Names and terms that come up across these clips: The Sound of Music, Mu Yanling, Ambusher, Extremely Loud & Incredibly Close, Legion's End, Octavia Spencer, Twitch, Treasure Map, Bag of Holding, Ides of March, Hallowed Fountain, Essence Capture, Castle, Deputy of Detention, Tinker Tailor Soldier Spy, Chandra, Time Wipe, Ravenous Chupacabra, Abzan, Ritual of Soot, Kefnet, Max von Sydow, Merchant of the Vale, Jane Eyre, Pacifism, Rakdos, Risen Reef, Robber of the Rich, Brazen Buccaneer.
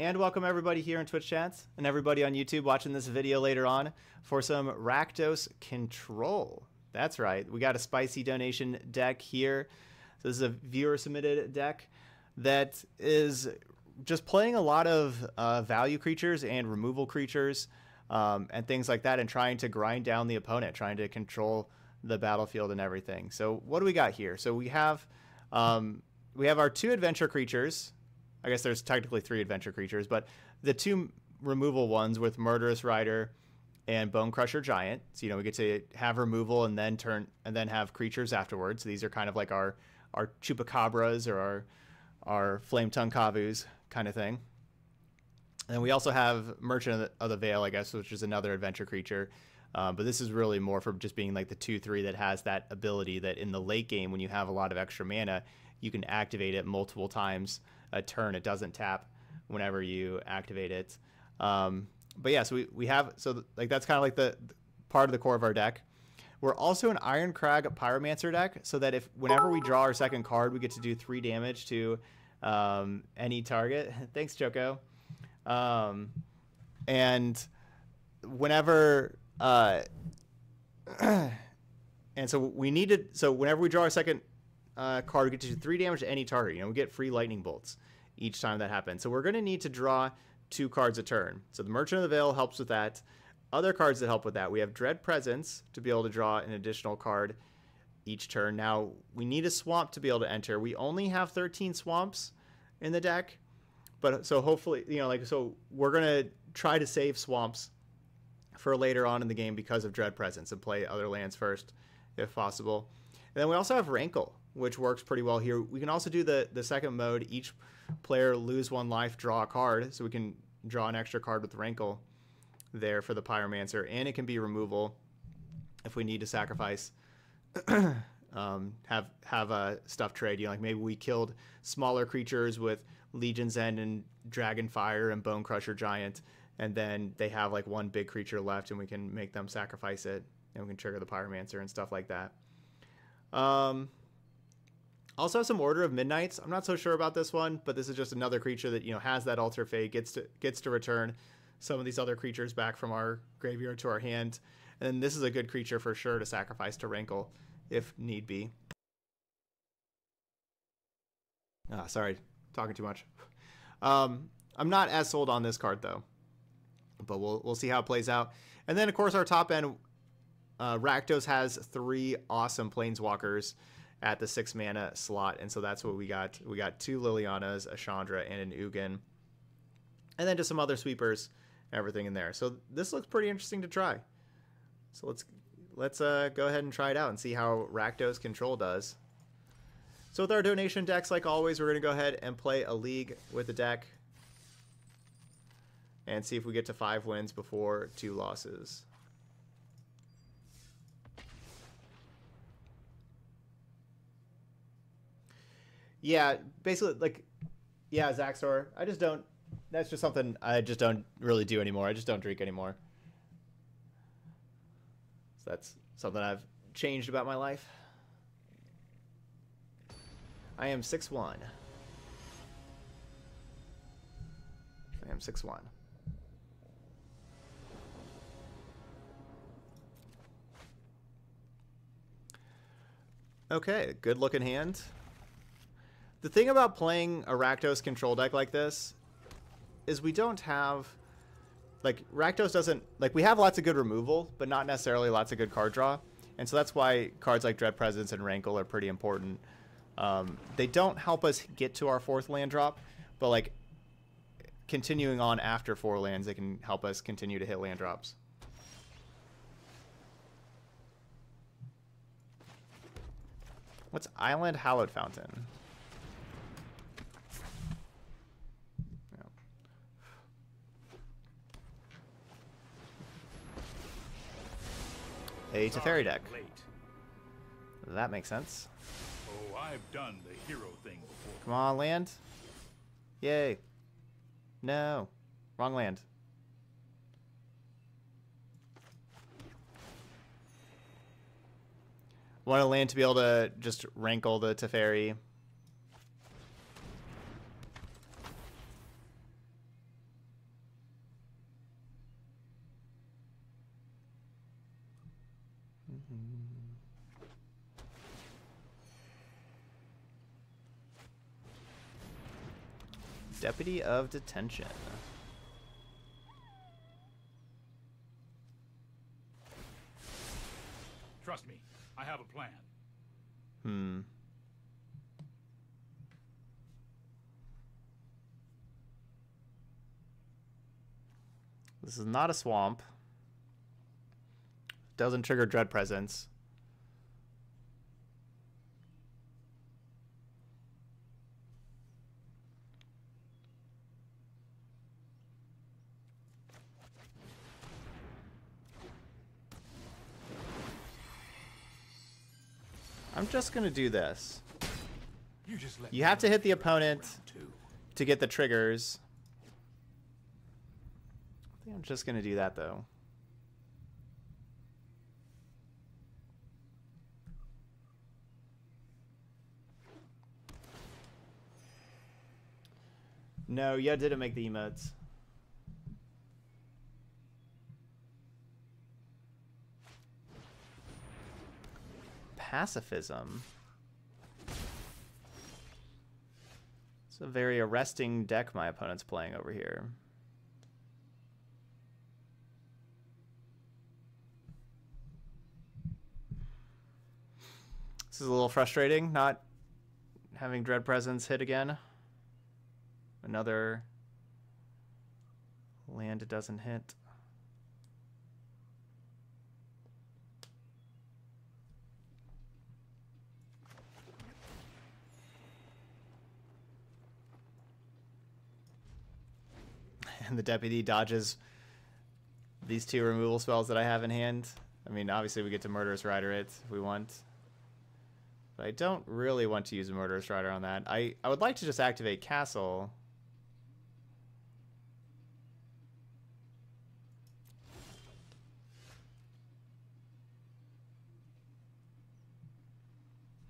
And welcome everybody here in Twitch chats and everybody on YouTube watching this video later on for some Rakdos control. That's right, we got a spicy donation deck here. So this is a viewer submitted deck that is just playing a lot of value creatures and removal creatures and things like that, and trying to grind down the opponent, trying to control the battlefield and everything. So what do we got here? So we have our two adventure creatures. I guess there's technically three adventure creatures, but the two removal ones with Murderous Rider and Bone Crusher Giant. So you know, we get to have removal and then turn and then have creatures afterwards. So these are kind of like our chupacabras or our flame tongue kavus kind of thing. And we also have Merchant of the Vale, I guess, which is another adventure creature. But this is really more for just being like the 2/3 that has that ability that in the late game, when you have a lot of extra mana, you can activate it multiple times a turn. It doesn't tap whenever you activate it. But yeah, so we have, so like that's kind of like the part of the core of our deck. We're also an Irencrag Pyromancer deck, so that if whenever we draw our second card, we get to do 3 damage to any target. Thanks, Choco. And whenever and so we needed, so whenever we draw our second card, we get to do 3 damage to any target. You know, we get free lightning bolts each time that happens. So we're going to need to draw 2 cards a turn. So the Merchant of the Vale helps with that. Other cards that help with that, we have Dread Presence to be able to draw an additional card each turn. Now we need a swamp to be able to enter. We only have 13 swamps in the deck, but so hopefully, you know, like, so we're gonna try to save swamps for later on in the game because of Dread Presence, and play other lands first if possible. And then we also have Rankle, which works pretty well here. We can also do the second mode. Each player lose 1 life, draw a card, so we can draw an extra card with Rankle there for the Pyromancer, and it can be removal if we need to sacrifice have a stuff trade, you know, like maybe we killed smaller creatures with Legion's End and Dragonfire and Bone Crusher Giant, and then they have like 1 big creature left, and we can make them sacrifice it, and we can trigger the Pyromancer and stuff like that. Also some Order of Midnights. I'm not so sure about this one, but this is just another creature that, you know, has that Alter Fate, gets to return some of these other creatures back from our graveyard to our hand. And then this is a good creature for sure to sacrifice to Rankle if need be. Ah, sorry, talking too much. I'm not as sold on this card though, but we'll see how it plays out. And then of course our top end, Rakdos has 3 awesome Planeswalkers at the 6 mana slot. And so that's what we got. We got 2 Lilianas, a Chandra, and an Ugin. And then just some other sweepers, everything in there. So this looks pretty interesting to try. So let's go ahead and try it out and see how Rakdos control does. So with our donation decks, like always, we're going to go ahead and play a league with the deck and see if we get to 5 wins before 2 losses. Yeah, basically, like, yeah, Zaxor, I just don't, that's just something I just don't really do anymore. I just don't drink anymore. So that's something I've changed about my life. I am 6'1". I am 6'1". Okay, good looking hand. The thing about playing a Rakdos control deck like this is we don't have, like, Rakdos doesn't, like, we have lots of good removal, but not necessarily lots of good card draw. And so that's why cards like Dread Presence and Rankle are pretty important. They don't help us get to our 4th land drop, but, like, continuing on after 4 lands, they can help us continue to hit land drops. What's Island Hallowed Fountain? A Teferi deck. That makes sense. Oh, I've done the hero thing before. Come on, land. Yay. No. Wrong land. Want a land to be able to just Rankle the Teferi. Deputy of Detention. Trust me, I have a plan. Hmm. This is not a swamp. Doesn't trigger Dread Presence. I'm just gonna do this. You have to hit the opponent to get the triggers. I'm just going to do that, though. No, yeah, didn't make the emotes. Pacifism. It's a very arresting deck my opponent's playing over here. This is a little frustrating, not having Dread Presence hit again. Another land it doesn't hit. And the deputy dodges these two removal spells that I have in hand. I mean, obviously we get to Murderous Rider it if we want. But I don't really want to use a Murderous Rider on that. I would like to just activate Castle.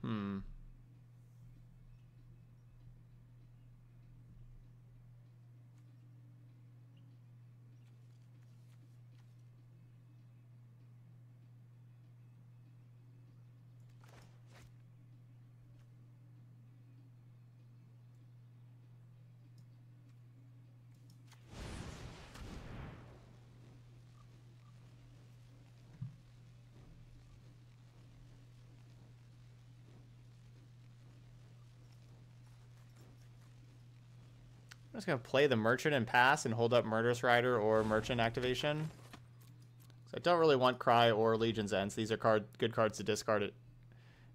Hmm. I'm just going to play the Merchant and pass and hold up Murderous Rider or Merchant activation. So I don't really want Cry or Legion's End. These are good cards to discard it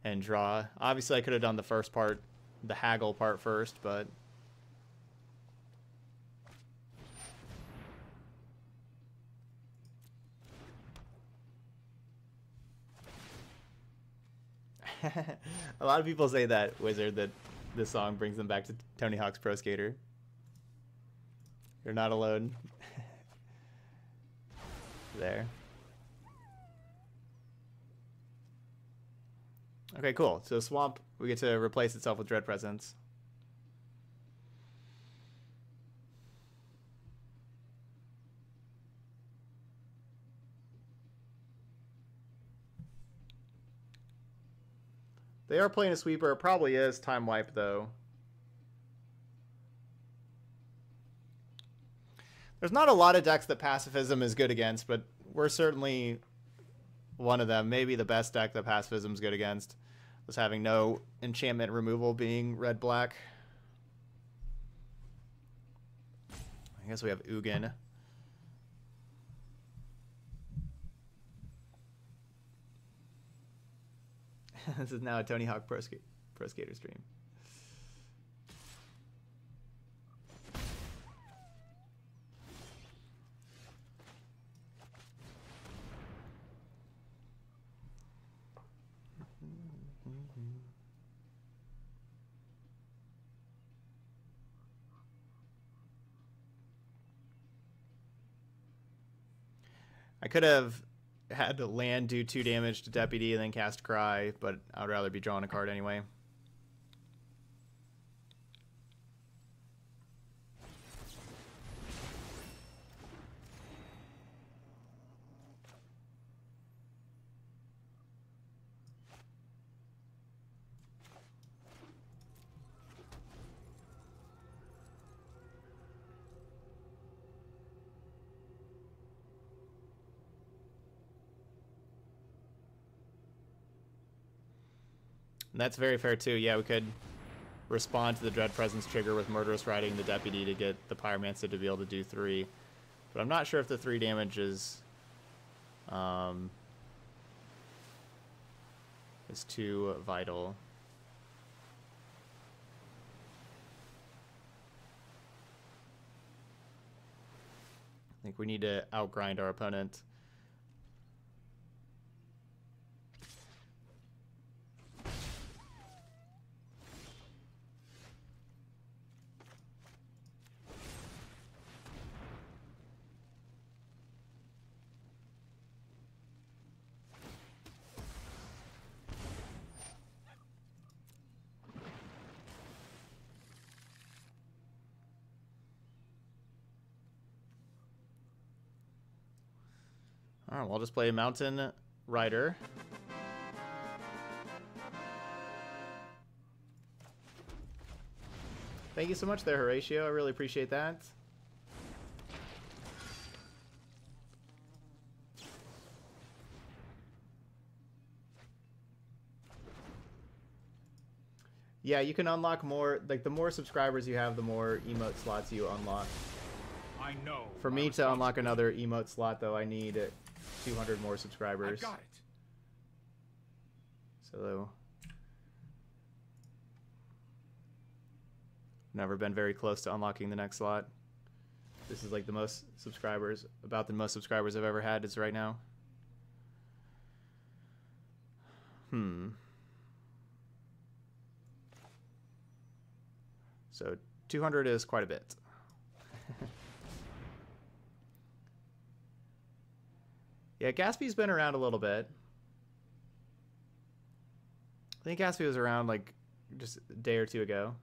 and draw. Obviously, I could have done the first part, the haggle part first, but... A lot of people say that, Wizard, that this song brings them back to Tony Hawk's Pro Skater. You're not alone. There. Okay, cool. So Swamp, we get to replace itself with Dread Presence. They are playing a sweeper. It probably is Time Wipe, though. There's not a lot of decks that Pacifism is good against, but we're certainly one of them. Maybe the best deck that Pacifism is good against was having no enchantment removal being red-black. I guess we have Ugin. This is now a Tony Hawk Pro Skater stream. I could have had to land, do 2 damage to Deputy, and then cast Cry, but I'd rather be drawing a card anyway. That's very fair too. Yeah, we could respond to the Dread Presence trigger with Murderous Riding the Deputy to get the Pyromancer to be able to do 3. But I'm not sure if the 3 damage is too vital. I think we need to outgrind our opponent. Alright, well, I'll just play Mountain Rider. Thank you so much there, Horatio. I really appreciate that. Yeah, you can unlock more. Like, the more subscribers you have, the more emote slots you unlock. I know. For me to unlock another emote slot, though, I need 200 more subscribers. I got it. So, never been very close to unlocking the next slot. This is like the most subscribers, about the most subscribers I've ever had is right now. So 200 is quite a bit. Yeah, Gaspy's been around a little bit. I think Gaspy was around like just a day or two ago.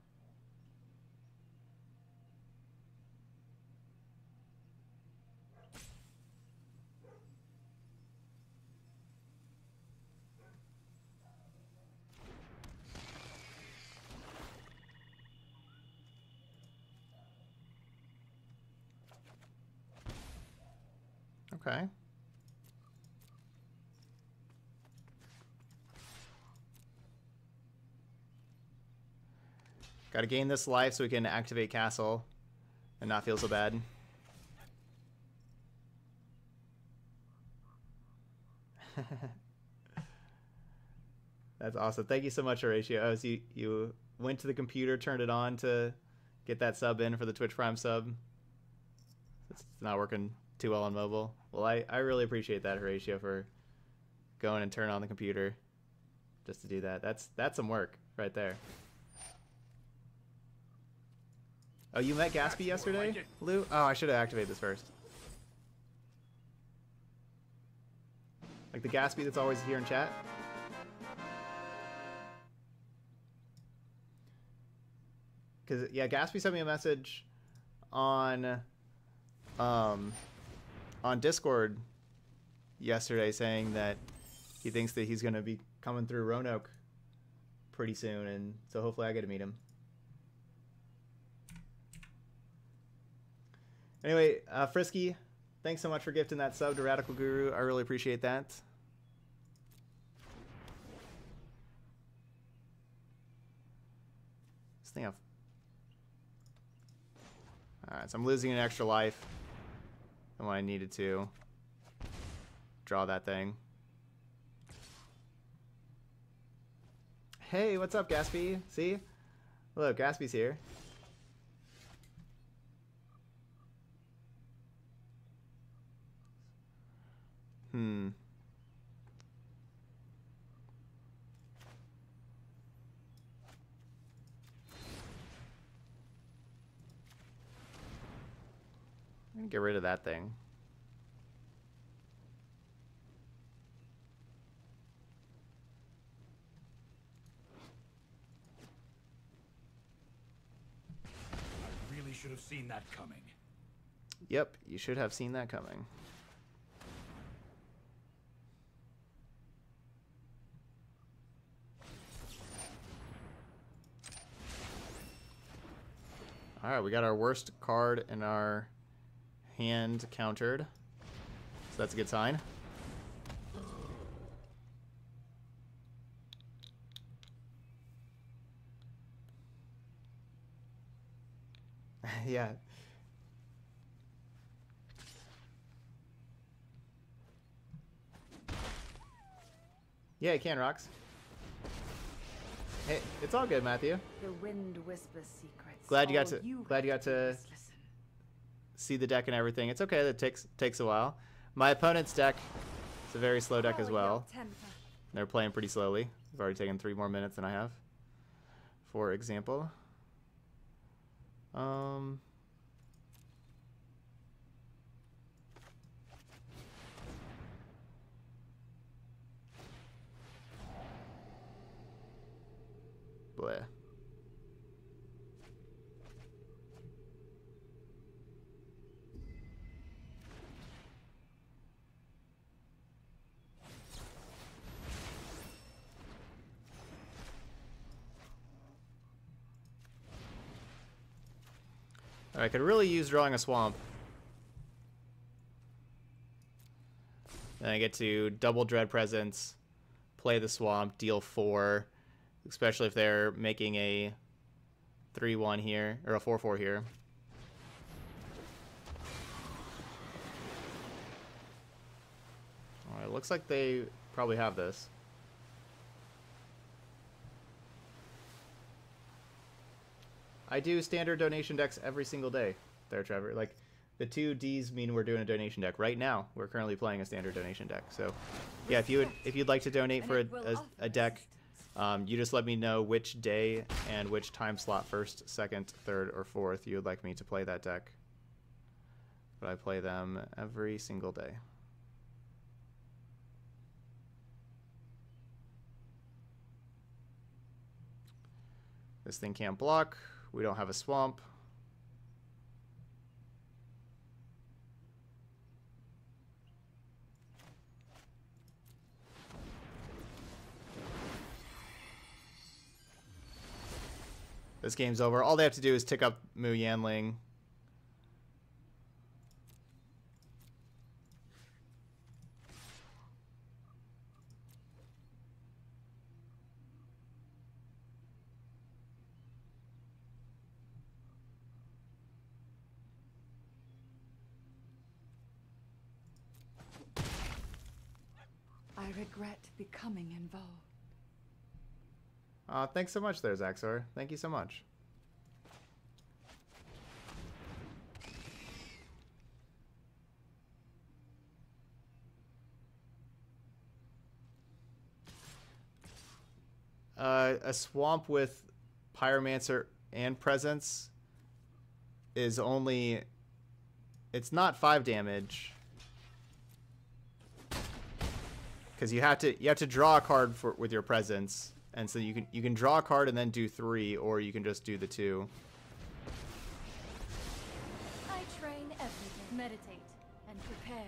Okay. Gotta gain this life so we can activate Castle and not feel so bad. That's awesome. Thank you so much, Horatio. Oh, so you went to the computer, turned it on to get that sub in for the Twitch Prime sub. It's not working too well on mobile. Well, I really appreciate that, Horatio, for going and turning on the computer just to do that. That's some work right there. Oh, you met Gaspy yesterday, like Lou? Oh, I should have activated this first. Like the Gaspy that's always here in chat? Because, yeah, Gaspy sent me a message on Discord yesterday saying that he thinks that he's going to be coming through Roanoke pretty soon, and so hopefully I get to meet him. Anyway, Frisky, thanks so much for gifting that sub to Radical Guru. I really appreciate that. This thing I've... Alright, so I'm losing an extra life than what I needed to draw that thing. Hey, what's up, Gaspy? See? Hello, Gaspy's here. I'm gonna get rid of that thing. I really should have seen that coming. Yep, you should have seen that coming. Alright, we got our worst card in our hand countered. So that's a good sign. Yeah. Yeah, it can, Rox. Hey, it's all good, Matthew. The wind whispers secrets. Glad you got to see the deck and everything. It's okay. That takes a while. My opponent's deck is a very slow deck as well. They're playing pretty slowly. I've already taken 3 more minutes than I have, for example. Bleh. I could really use drawing a swamp. Then I get to double Dread Presence, play the swamp, deal 4, especially if they're making a 3-1 here, or a 4-4 here. All right, looks like they probably have this. I do standard donation decks every single day there, Trevor. Like, the 2 D's mean we're doing a donation deck. Right now, we're currently playing a standard donation deck. So, yeah, if you'd like to donate for a deck, you just let me know which day and which time slot, 1st, 2nd, 3rd, or 4th, you would like me to play that deck. But I play them every single day. This thing can't block. We don't have a swamp. This game's over. All they have to do is tick up Mu Yanling. Becoming involved. Thanks so much there, Zaxor. Thank you so much. A swamp with Pyromancer and Presence is only... It's not 5 damage. Because you have to draw a card with your presence, and so you can draw a card and then do 3, or you can just do the 2. I train everything, meditate, and prepare.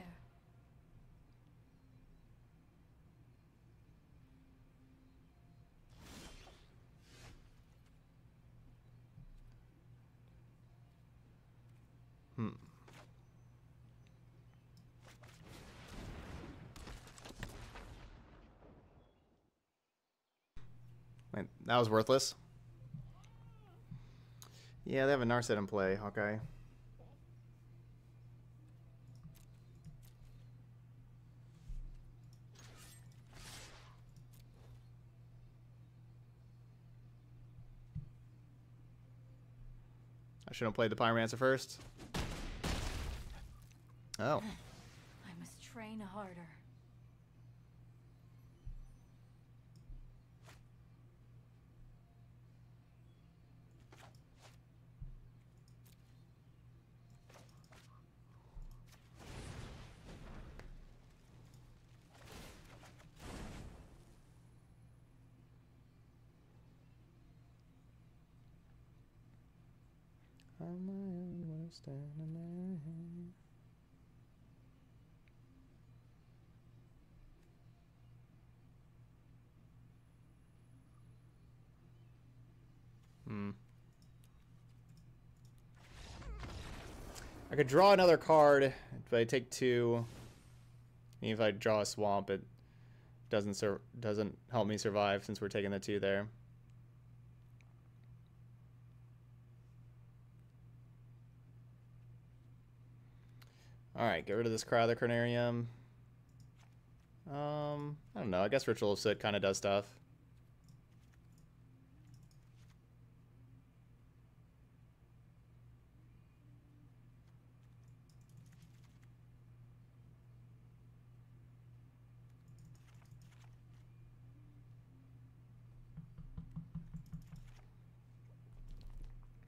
That was worthless. Yeah, they have a Narset in play, Hawkeye. I should have played the Pyromancer 1st. Oh. I must train harder. I could draw another card, but I take 2. And if I draw a swamp, it doesn't help me survive since we're taking the 2 there. Alright, get rid of this Cry of the Carnarium. I don't know. I guess Ritual of Soot kind of does stuff.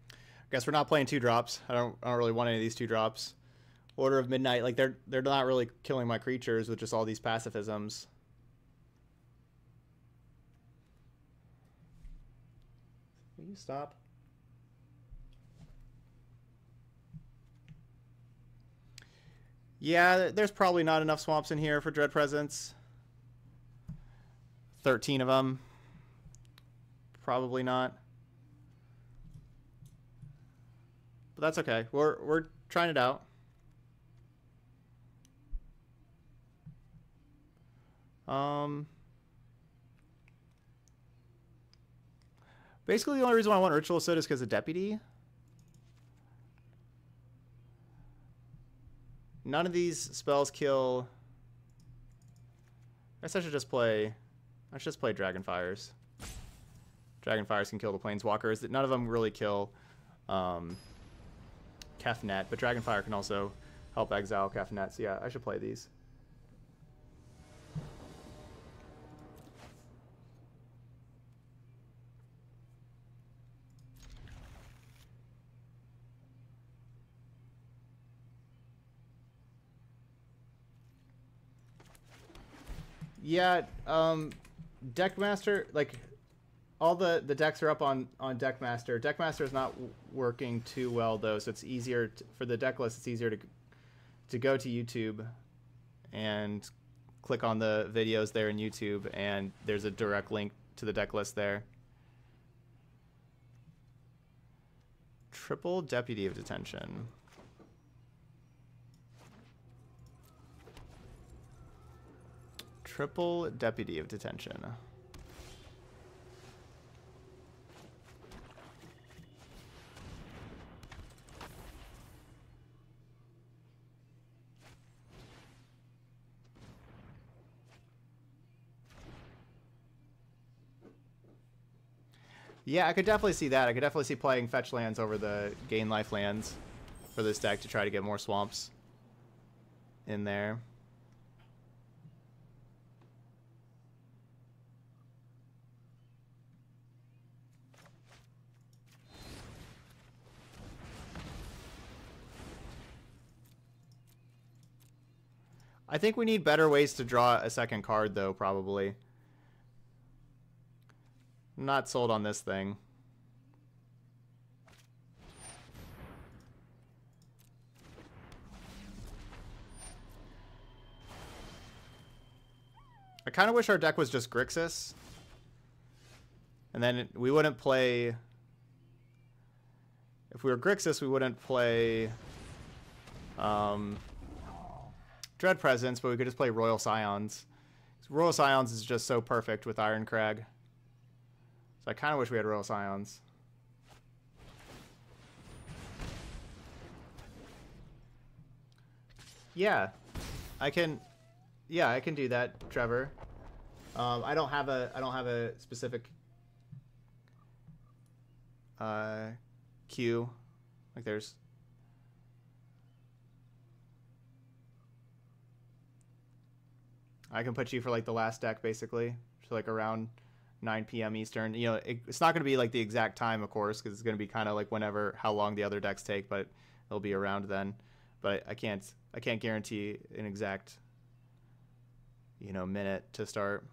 I guess we're not playing 2-drops. I don't really want any of these 2-drops. Order of Midnight, like they're not really killing my creatures with just all these pacifisms. Will you stop? Yeah, there's probably not enough swamps in here for Dread Presence. 13 of them. Probably not. But that's okay. We're trying it out. Basically, the only reason why I want Ritual of Soot is because of Deputy. None of these spells kill. I guess I should just play. I should just play Dragonfires. Dragonfires can kill the Planeswalkers. None of them really kill Kefnet, but Dragonfire can also help exile Kefnet. So yeah, I should play these. Yeah, Deckmaster, like, all the decks are up on Deckmaster. Deckmaster is not working too well, though, so it's easier for the deck list, it's easier to go to YouTube and click on the videos there in YouTube, and there's a direct link to the deck list there. Triple Deputy of Detention. Triple Deputy of Detention. Yeah, I could definitely see that. I could definitely see playing fetch lands over the gain life lands for this deck to try to get more swamps in there. I think we need better ways to draw a second card, though, probably. I'm not sold on this thing. I kind of wish our deck was just Grixis. And then we wouldn't play... If we were Grixis, we wouldn't play... Dread Presence, but we could just play Royal Scions. Royal Scions is just so perfect with Irencrag. So I kind of wish we had Royal Scions. Yeah, I can. Yeah, I can do that, Trevor. I don't have a specific queue. Like there's. I can put you for like the last deck basically, so like around 9 p.m. Eastern. You know, it's not going to be like the exact time, of course, because it's going to be kind of like whenever, how long the other decks take, but it'll be around then. But I can't guarantee an exact, you know, minute to start.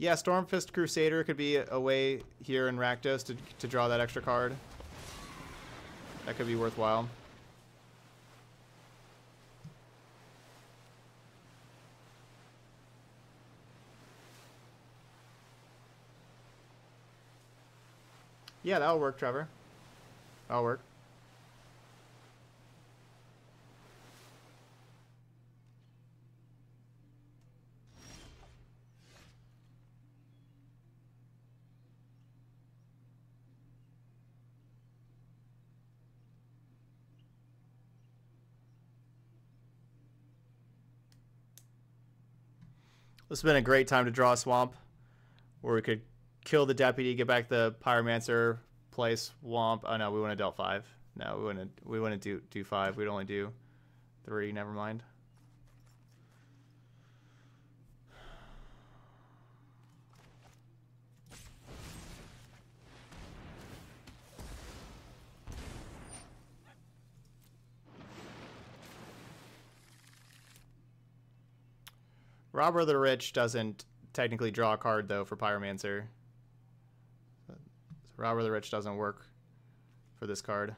Yeah, Stormfist Crusader could be a way here in Rakdos to draw that extra card. That could be worthwhile. Yeah, that'll work, Trevor. That'll work. This has been a great time to draw a swamp, where we could kill the deputy, get back the pyromancer, play swamp. Oh no, we want to dealt 5. No, we wouldn't do 5. We'd only do 3. Never mind. Robber of the Rich doesn't technically draw a card, though, for Pyromancer. So Robber of the Rich doesn't work for this card.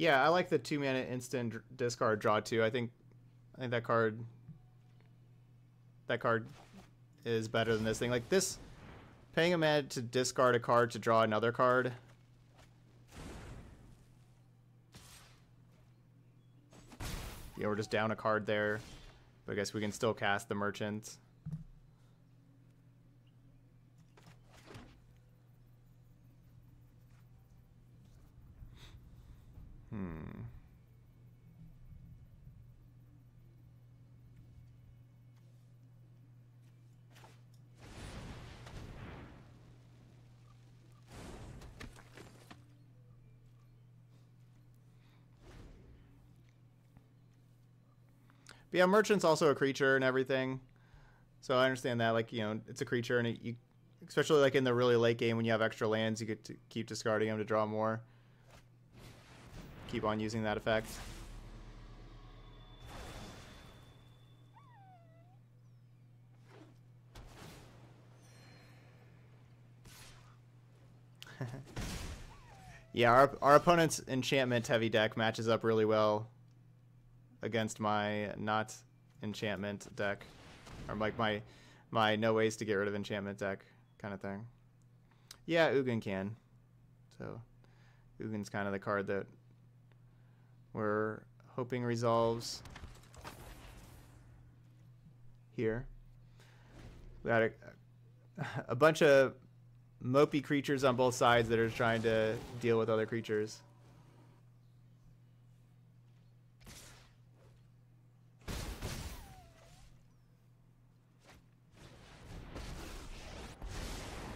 Yeah, I like the 2-mana instant discard draw 2. I think that card is better than this thing. Like this, paying a mana to discard a card to draw another card. Yeah, we're just down a card there, but I guess we can still cast the merchant. But yeah, merchant's also a creature and everything, so I understand that. Like, you know, it's a creature, and you, especially like in the really late game when you have extra lands, you get to keep discarding them to draw more. Keep on using that effect. Yeah, our opponent's enchantment-heavy deck matches up really well against my not enchantment deck, or like my no ways to get rid of enchantment deck kind of thing. Yeah, Ugin can. So Ugin's kind of the card that we're hoping resolves here. We got a bunch of mopey creatures on both sides that are trying to deal with other creatures.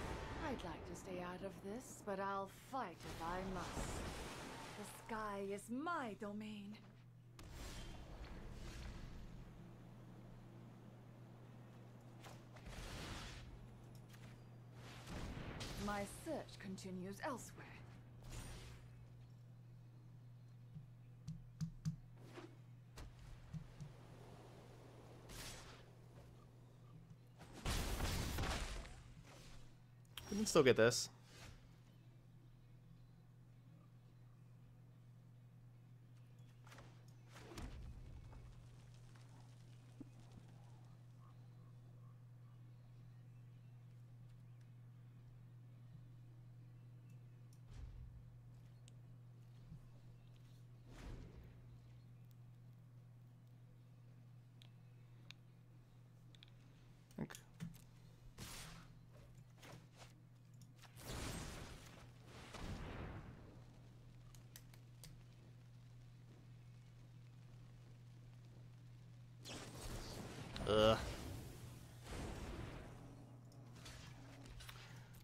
I'd like to stay out of this, but I'll fight if I must. The sky is my domain. My search continues elsewhere. We can still get this.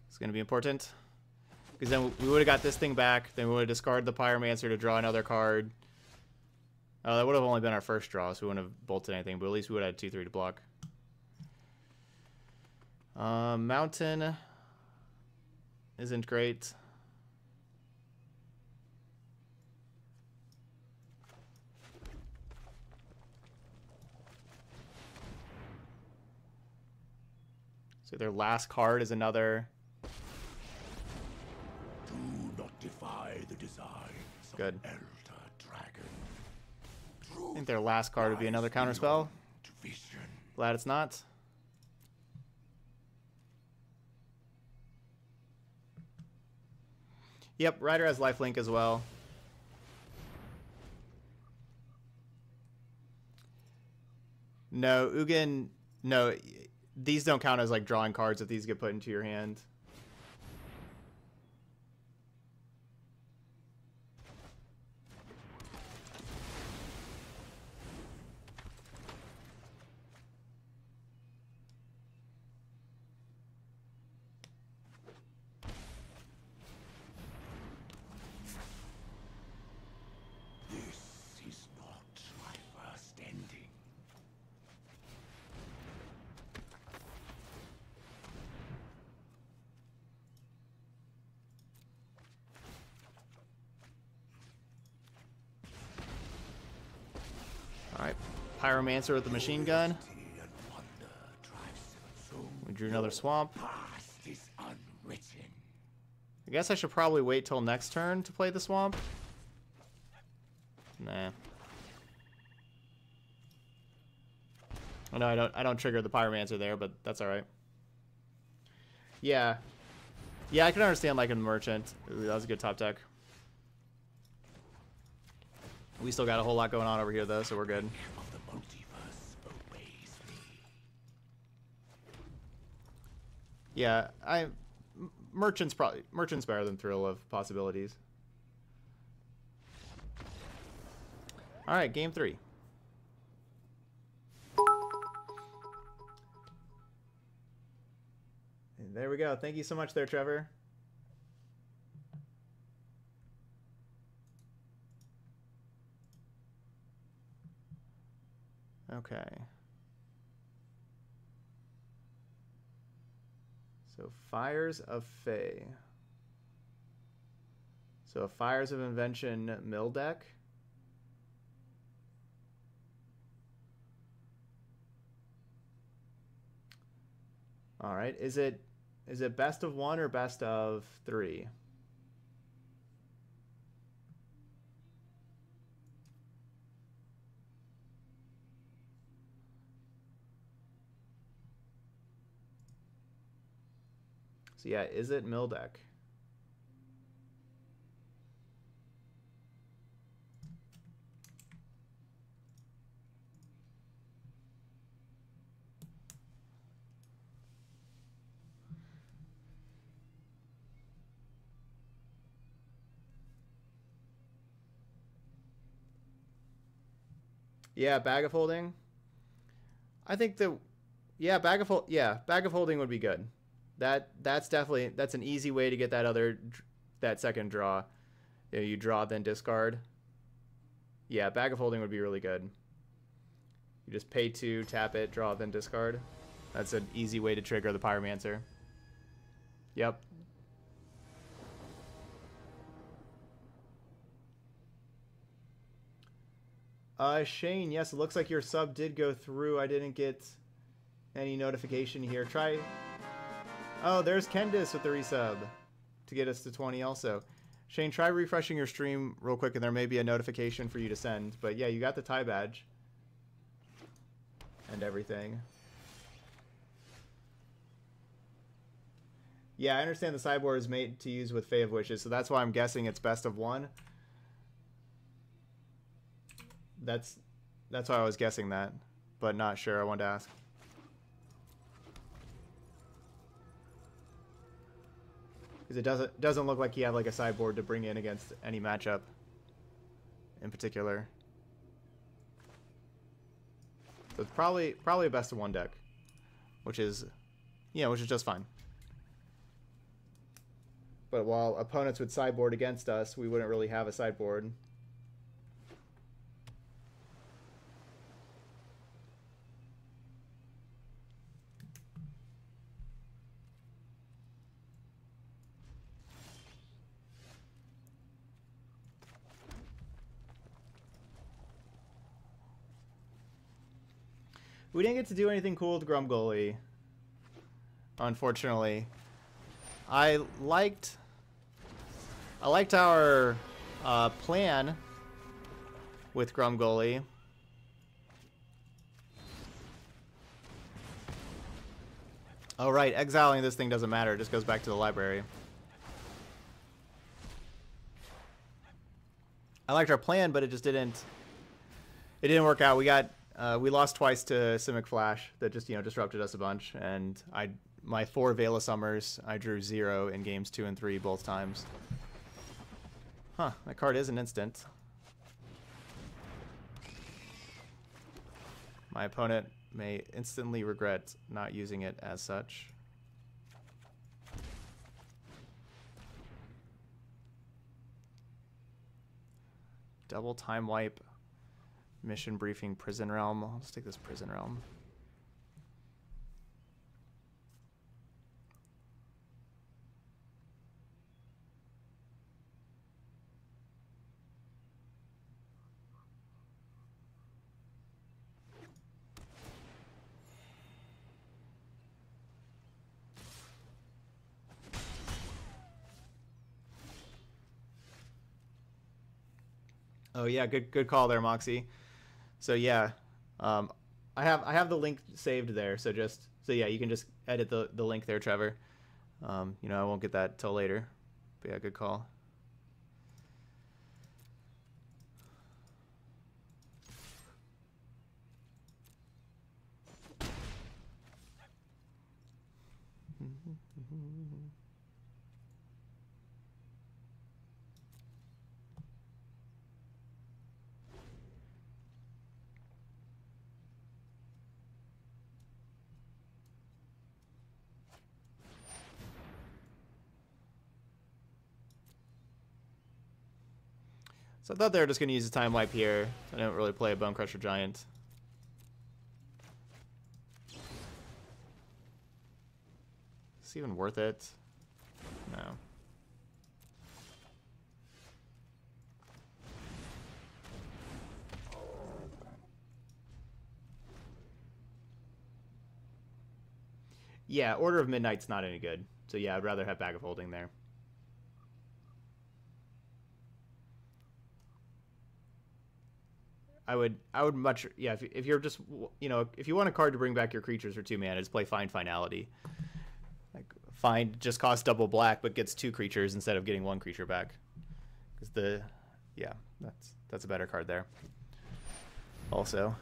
It's going to be important, because then we would have got this thing back, then we would have discarded the Pyromancer to draw another card. Oh, that would have only been our first draw, so we wouldn't have bolted anything, but at least we would have had 2-3 to block. Mountain isn't great. So their last card is another. Do not defy the designs. Good. Elder Dragon. I think their last card would be another counterspell. Vision. Glad it's not. Yep, Rider has lifelink as well. No, Ugin... No, these don't count as, like, drawing cards if these get put into your hand. Pyromancer with the machine gun. We drew another swamp. I guess I should probably wait till next turn to play the swamp. Nah. Oh, no, I don't trigger the Pyromancer there, but that's all right. Yeah. Yeah, I can understand like a merchant. Ooh, that was a good top deck. We still got a whole lot going on over here though, so we're good. Yeah, merchant's better than Thrill of Possibilities. All right, game three. And there we go. Thank you so much there, Trevor. Okay. So Fires of Fae. So a Fires of Invention mill deck. All right, is it best of one or best of three? So yeah, is it mill deck? Yeah, Bag of Holding. I think the Bag of Holding would be good. That's definitely, that's an easy way to get that second draw. You know, you draw then discard. Yeah, Bag of Holding would be really good. You just pay two, tap it, draw then discard. That's an easy way to trigger the Pyromancer. Yep. Shane, yes, it looks like your sub did go through. I didn't get any notification here. Try. Oh, there's Kendis with the resub to get us to 20 also. Shane, try refreshing your stream real quick, and there may be a notification for you to send. But yeah, you got the tie badge and everything. Yeah, I understand the sideboard is made to use with Fae of Wishes, so that's why I'm guessing it's best of one. That's why I was guessing that, but not sure. I wanted to ask. Because it doesn't look like he had like a sideboard to bring in against any matchup in particular. So it's probably a best of one deck, which is, you know, which is just fine. But while opponents would sideboard against us, we wouldn't really have a sideboard. We didn't get to do anything cool with Grumgully, unfortunately. I liked our plan with Grumgully. Oh, right. Exiling this thing doesn't matter. It just goes back to the library. I liked our plan, but it just didn't... It didn't work out. We got... we lost twice to Simic Flash. That just, you know, disrupted us a bunch. And my 4 Veil of Summers, I drew 0 in games 2 and 3 both times. Huh. That card is an instant. My opponent may instantly regret not using it as such. Double Time Wipe, Mission Briefing, Prison Realm. I'll just take this Prison Realm. Oh yeah, good call there, Moxie. So yeah, I have the link saved there. So yeah, you can just edit the link there, Trevor. You know, I won't get that till later. But yeah, good call. So I thought they were just going to use a Time Wipe here. I don't really play a Bone Crusher Giant. Is this even worth it? No. Yeah, Order of Midnight's not any good. So yeah, I'd rather have Bag of Holding there. I would much, yeah, if you're just, you know, if you want a card to bring back your creatures for 2 mana, just play Find Finality. Like, Find just costs double black, but gets 2 creatures instead of getting 1 creature back. Because the, yeah, that's a better card there. Also.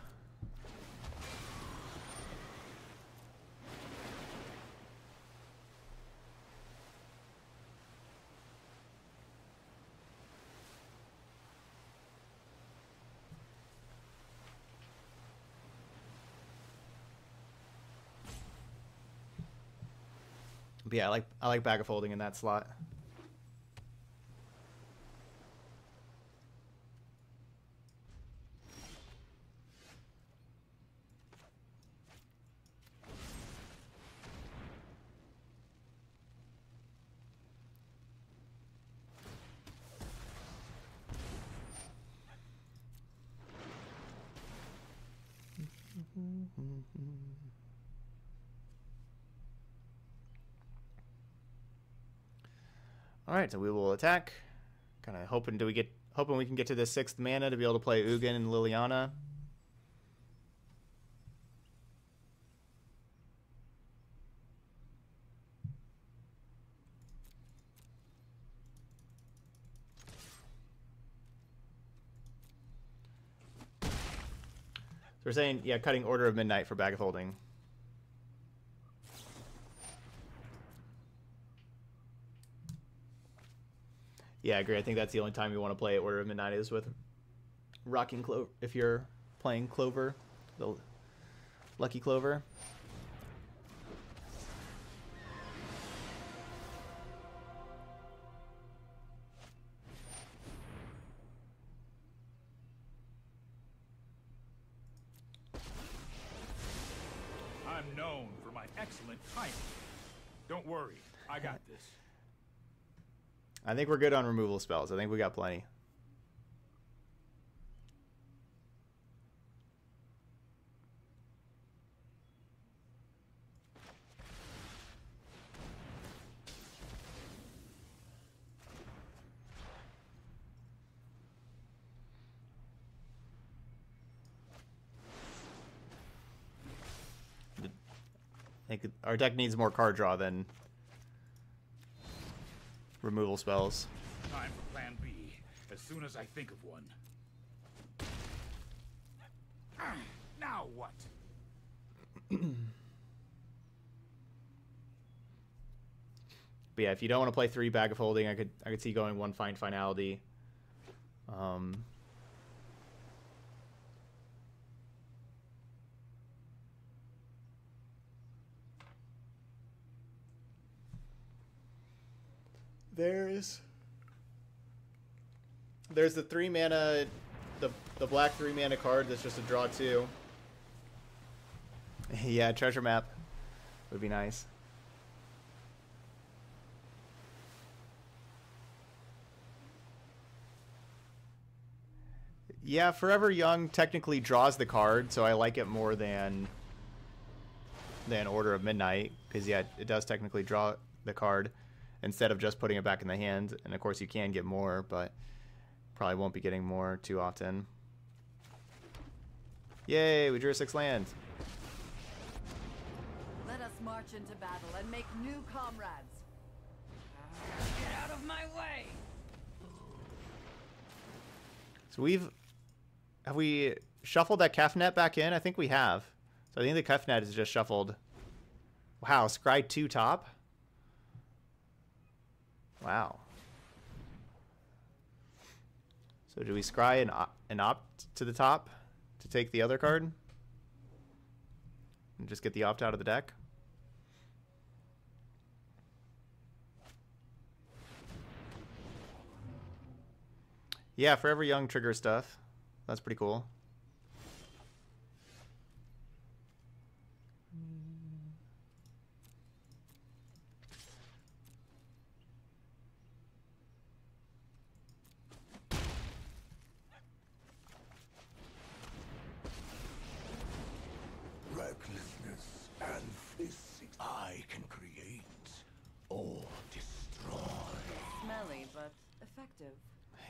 But yeah, I like Bag of Holding in that slot. Alright, so we will attack. Kinda hoping we can get to the 6th mana to be able to play Ugin and Liliana. So we're saying, yeah, cutting Order of Midnight for Bag of Holding. Yeah, I agree. I think that's the only time you want to play Order of Midnight is with Rocking Clover. If you're playing Clover, the Lucky Clover. I'm known for my excellent timing. Don't worry, I got this. I think we're good on removal spells. I think we got plenty. I think our deck needs more card draw than removal spells. Time for plan B, as soon as I think of one. Now what? But yeah, if you don't want to play 3 Bag of Holding, I could see going 1 Find Finality. There's the 3 mana, the black 3 mana card that's just a draw 2. Yeah, treasure map would be nice. Yeah, Forever Young technically draws the card, so I like it more than Order of Midnight, because yeah, it does technically draw the card instead of just putting it back in the hand. And of course you can get more, but probably won't be getting more too often. Yay, we drew 6 lands. Let us march into battle and make new comrades. Get out of my way. So have we shuffled that Kefnet back in? I think we have. So I think the Kefnet is just shuffled. Wow, Scry 2 top. Wow. So do we scry and opt to the top to take the other card? And just get the opt out of the deck? Yeah, Forever Young trigger stuff. That's pretty cool.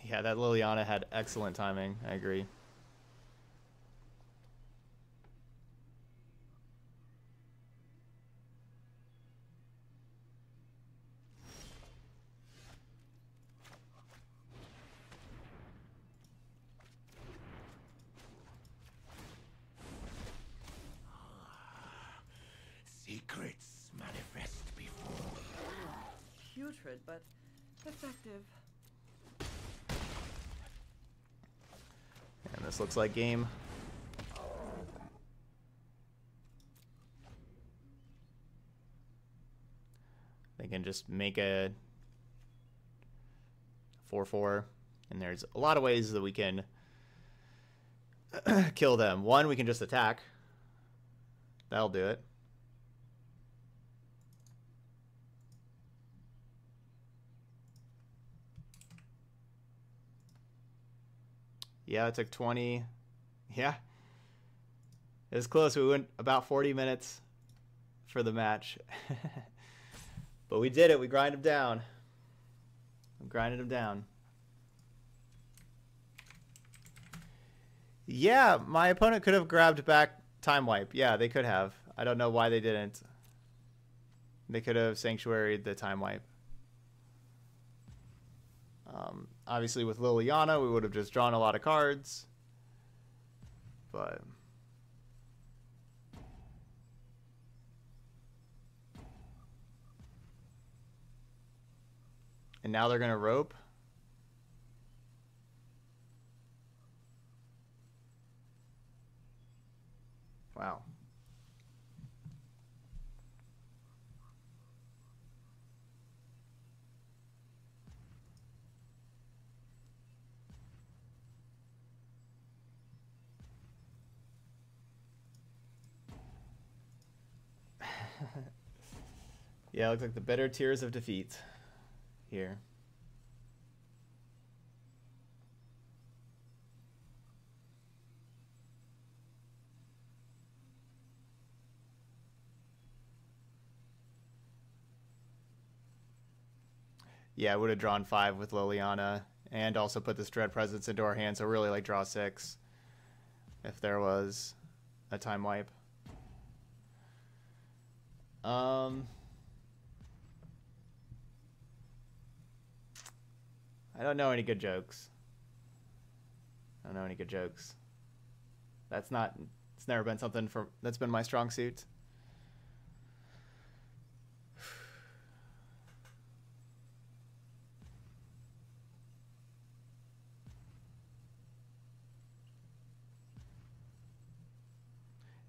Yeah, that Liliana had excellent timing. I agree. Secrets manifest before you. Putrid, but effective. And this looks like game. They can just make a 4/4, and there's a lot of ways that we can kill them. One, we can just attack. That'll do it. Yeah, it took 20. Yeah. It was close. We went about 40 minutes for the match. But we did it. We grinded them down. We grinded them down. Yeah, my opponent could have grabbed back Time Wipe. Yeah, they could have. I don't know why they didn't. They could have sanctuaried the Time Wipe. Obviously, with Liliana, we would have just drawn a lot of cards. But and now they're going to rope. Wow. Yeah, it looks like the bitter tears of defeat here. Yeah, I would have drawn 5 with Liliana and also put this Dread Presence into our hand, so really like draw 6 if there was a Time Wipe. I don't know any good jokes. That's not... It's never been something for... That's been my strong suit.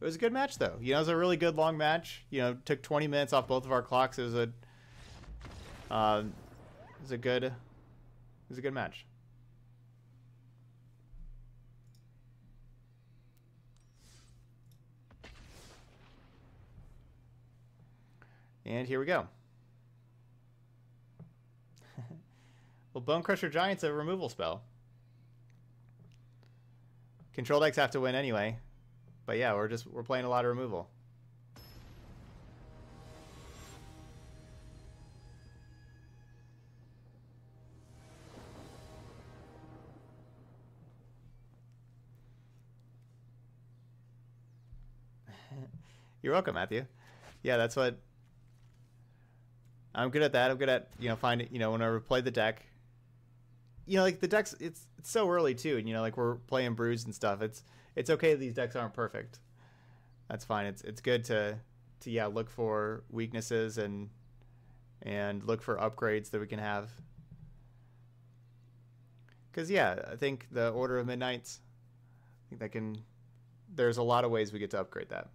It was a good match, though. You know, it was a really good long match. You know, it took 20 minutes off both of our clocks. It was a good... It was a good match. And here we go. Well, Bone Crusher Giant's a removal spell. Control decks have to win anyway. But yeah, we're playing a lot of removal. You're welcome, Matthew. Yeah, that's what I'm good at. That I'm good at, you know, finding, you know, when I replay the deck, you know, like the decks, it's so early too, and you know, like we're playing brews and stuff. It's okay these decks aren't perfect. That's fine. It's good to yeah, look for weaknesses and look for upgrades that we can have. Cuz yeah, I think the Order of Midnight, I think that can, there's a lot of ways we get to upgrade that.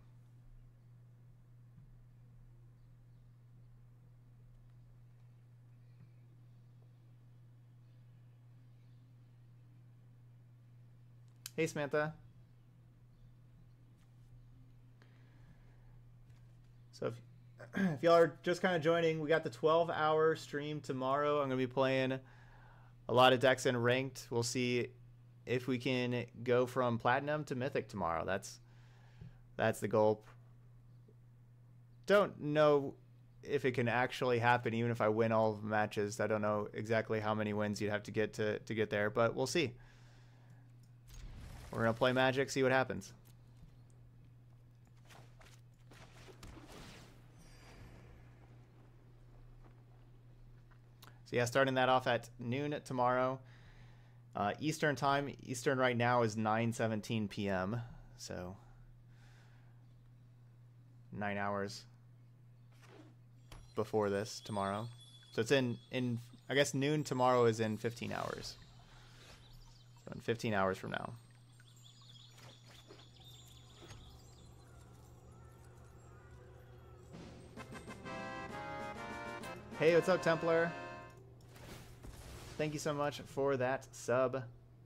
Hey, Samantha. So if y'all are just kind of joining, we got the 12-hour stream tomorrow. I'm going to be playing a lot of decks in ranked. We'll see if we can go from platinum to mythic tomorrow. That's the goal. Don't know if it can actually happen, even if I win all of the matches. I don't know exactly how many wins you'd have to get to get there, but we'll see. We're going to play Magic, see what happens. So yeah, starting that off at noon tomorrow. Eastern time. Eastern right now is 9:17 p.m. So 9 hours before this tomorrow. So it's in I guess noon tomorrow is in 15 hours. So in 15 hours from now. Hey, what's up, Templar? Thank you so much for that sub.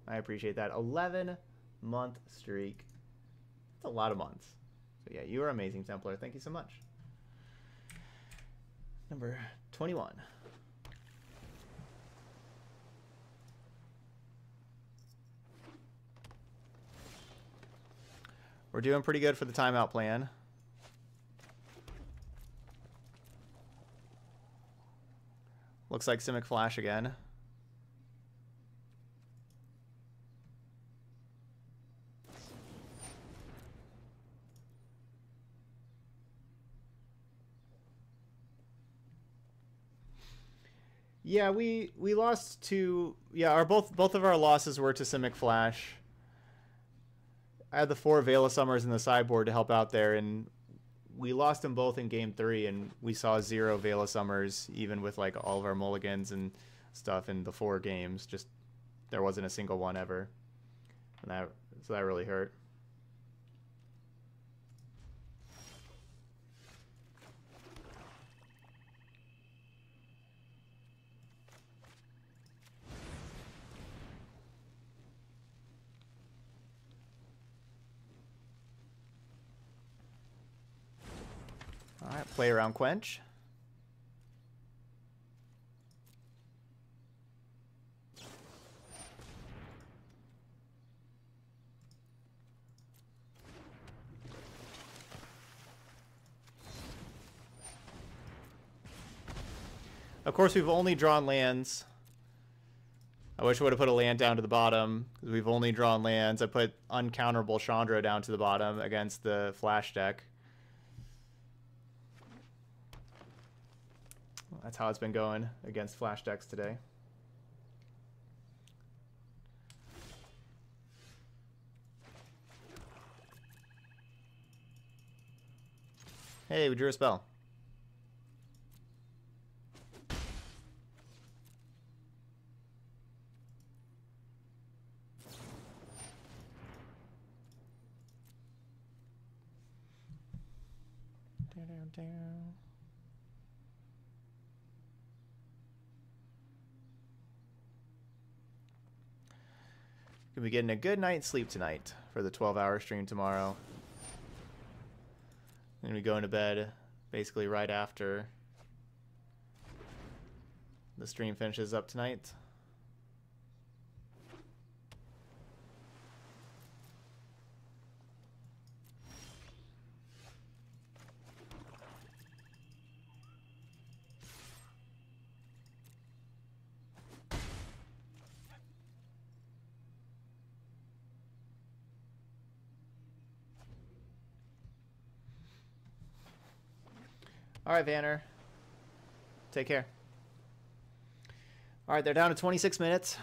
I appreciate that. 11-month streak. That's a lot of months. So yeah, you are amazing, Templar. Thank you so much. Number 21. We're doing pretty good for the timeout plan. Looks like Simic Flash again. Yeah, we lost to, yeah, our both of our losses were to Simic Flash. I had the 4 Veil of Summers in the sideboard to help out there, and we lost them both in game 3, and we saw 0 Veil of Summers, even with like all of our mulligans and stuff in the 4 games. Just there wasn't a single one ever, and that really hurt. All right, play around Quench. Of course, we've only drawn lands. I wish I would have put a land down to the bottom, because we've only drawn lands. I put uncounterable Chandra down to the bottom against the Flash deck. That's how it's been going against Flash decks today. Hey, we drew a spell. Gonna be getting a good night's sleep tonight for the 12-hour stream tomorrow. And we go into bed basically right after the stream finishes up tonight. All right, Vanner. Take care. All right, they're down to 26 minutes.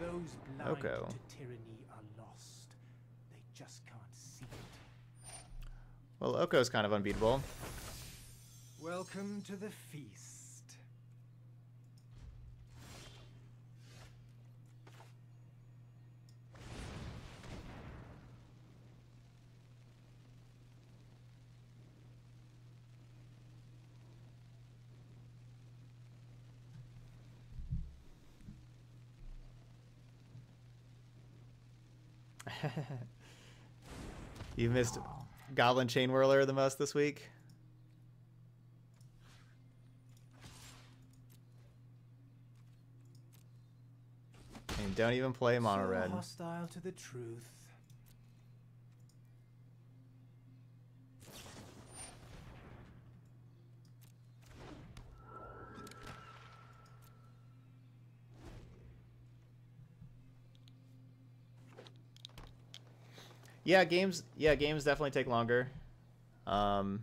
Those blind Oko. To tyranny are lost. They just can't see it. Well, Oko's kind of unbeatable. Welcome to the feast. You missed Goblin Chain Whirler the most this week. And don't even play mono red. So hostile to the truth. Yeah, games definitely take longer. There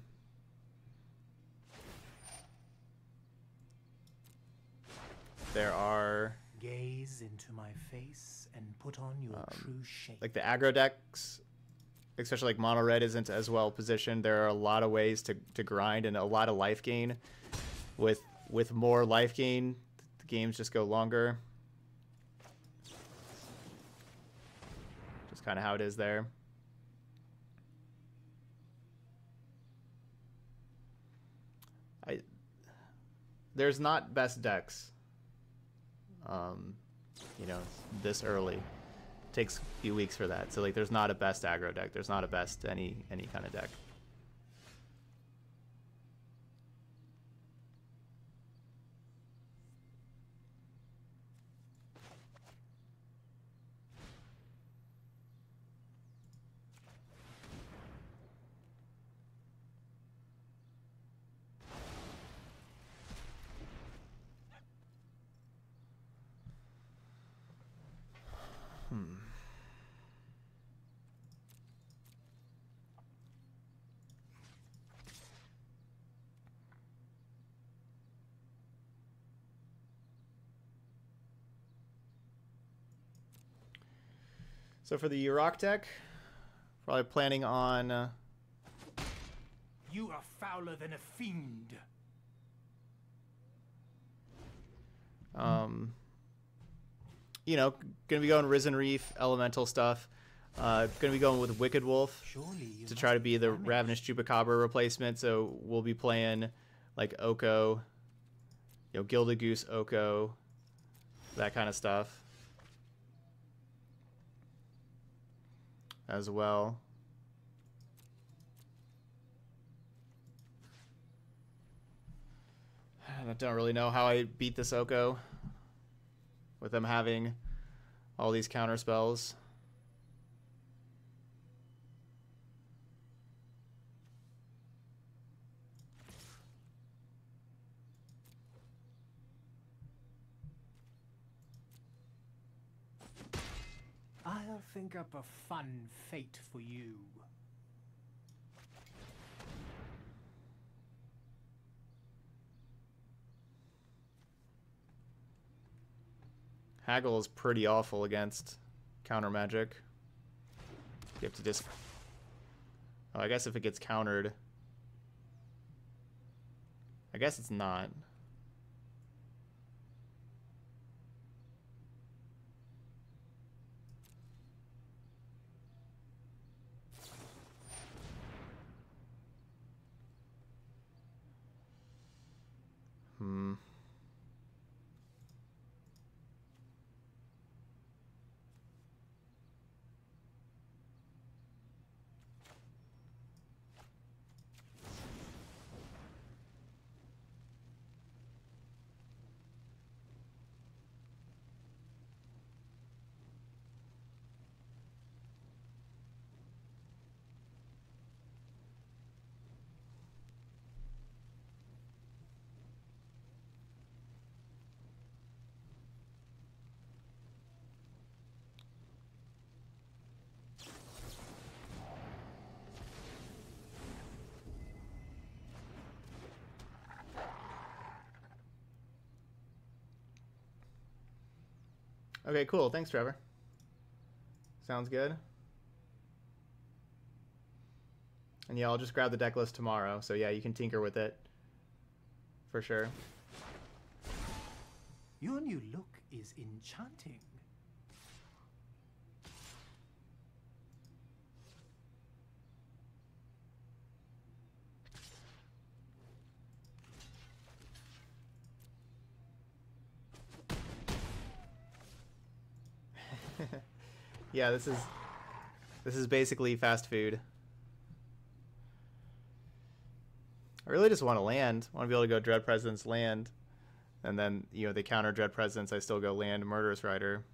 are gaze into my face and put on your true shape. Like the aggro decks, especially like mono red isn't as well positioned. There are a lot of ways to grind and a lot of life gain. With more life gain, the games just go longer. Just kind of how it is there. There's not best decks, you know, this early. It takes a few weeks for that. So, like, there's not a best aggro deck. There's not a best any kind of deck. So for the Urok deck, probably planning on. You are fouler than a fiend. You know, gonna be going Risen Reef, elemental stuff. Gonna be going with Wicked Wolf to try to be the Ravenous Chupacabra replacement. So we'll be playing like Oko, you know, Gilded Goose, Oko, that kind of stuff. As well. I don't really know how I beat this Oko with them having all these counter spells. I'll think up a fun fate for you. Haggle is pretty awful against counter magic. You have to just... Oh, I guess if it gets countered... I guess it's not. Hmm. Okay, cool. Thanks, Trevor. Sounds good. And yeah, I'll just grab the deck list tomorrow. So yeah, you can tinker with it. For sure. Your new look is enchanting. Yeah, this is basically fast food. I really just want to land. I want to be able to go Dread Presence, land, and then, you know, they counter Dread Presence, I still go land Murderous Rider.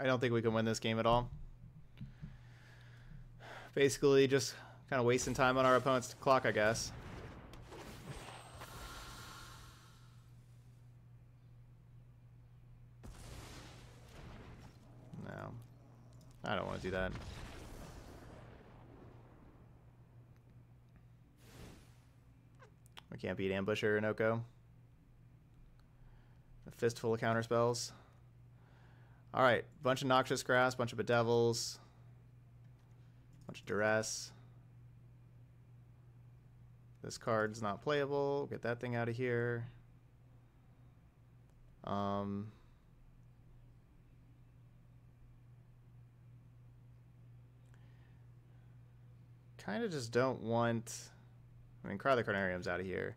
I don't think we can win this game at all. Basically, just kind of wasting time on our opponent's clock, I guess. No. I don't want to do that. We can't beat Ambusher and Oko. A fistful of counter spells. Alright, bunch of Noxious Grasp, bunch of Bedevils, bunch of Duress. This card's not playable. Get that thing out of here. Kind of just don't want... I mean, Cry of the Carnarium's out of here.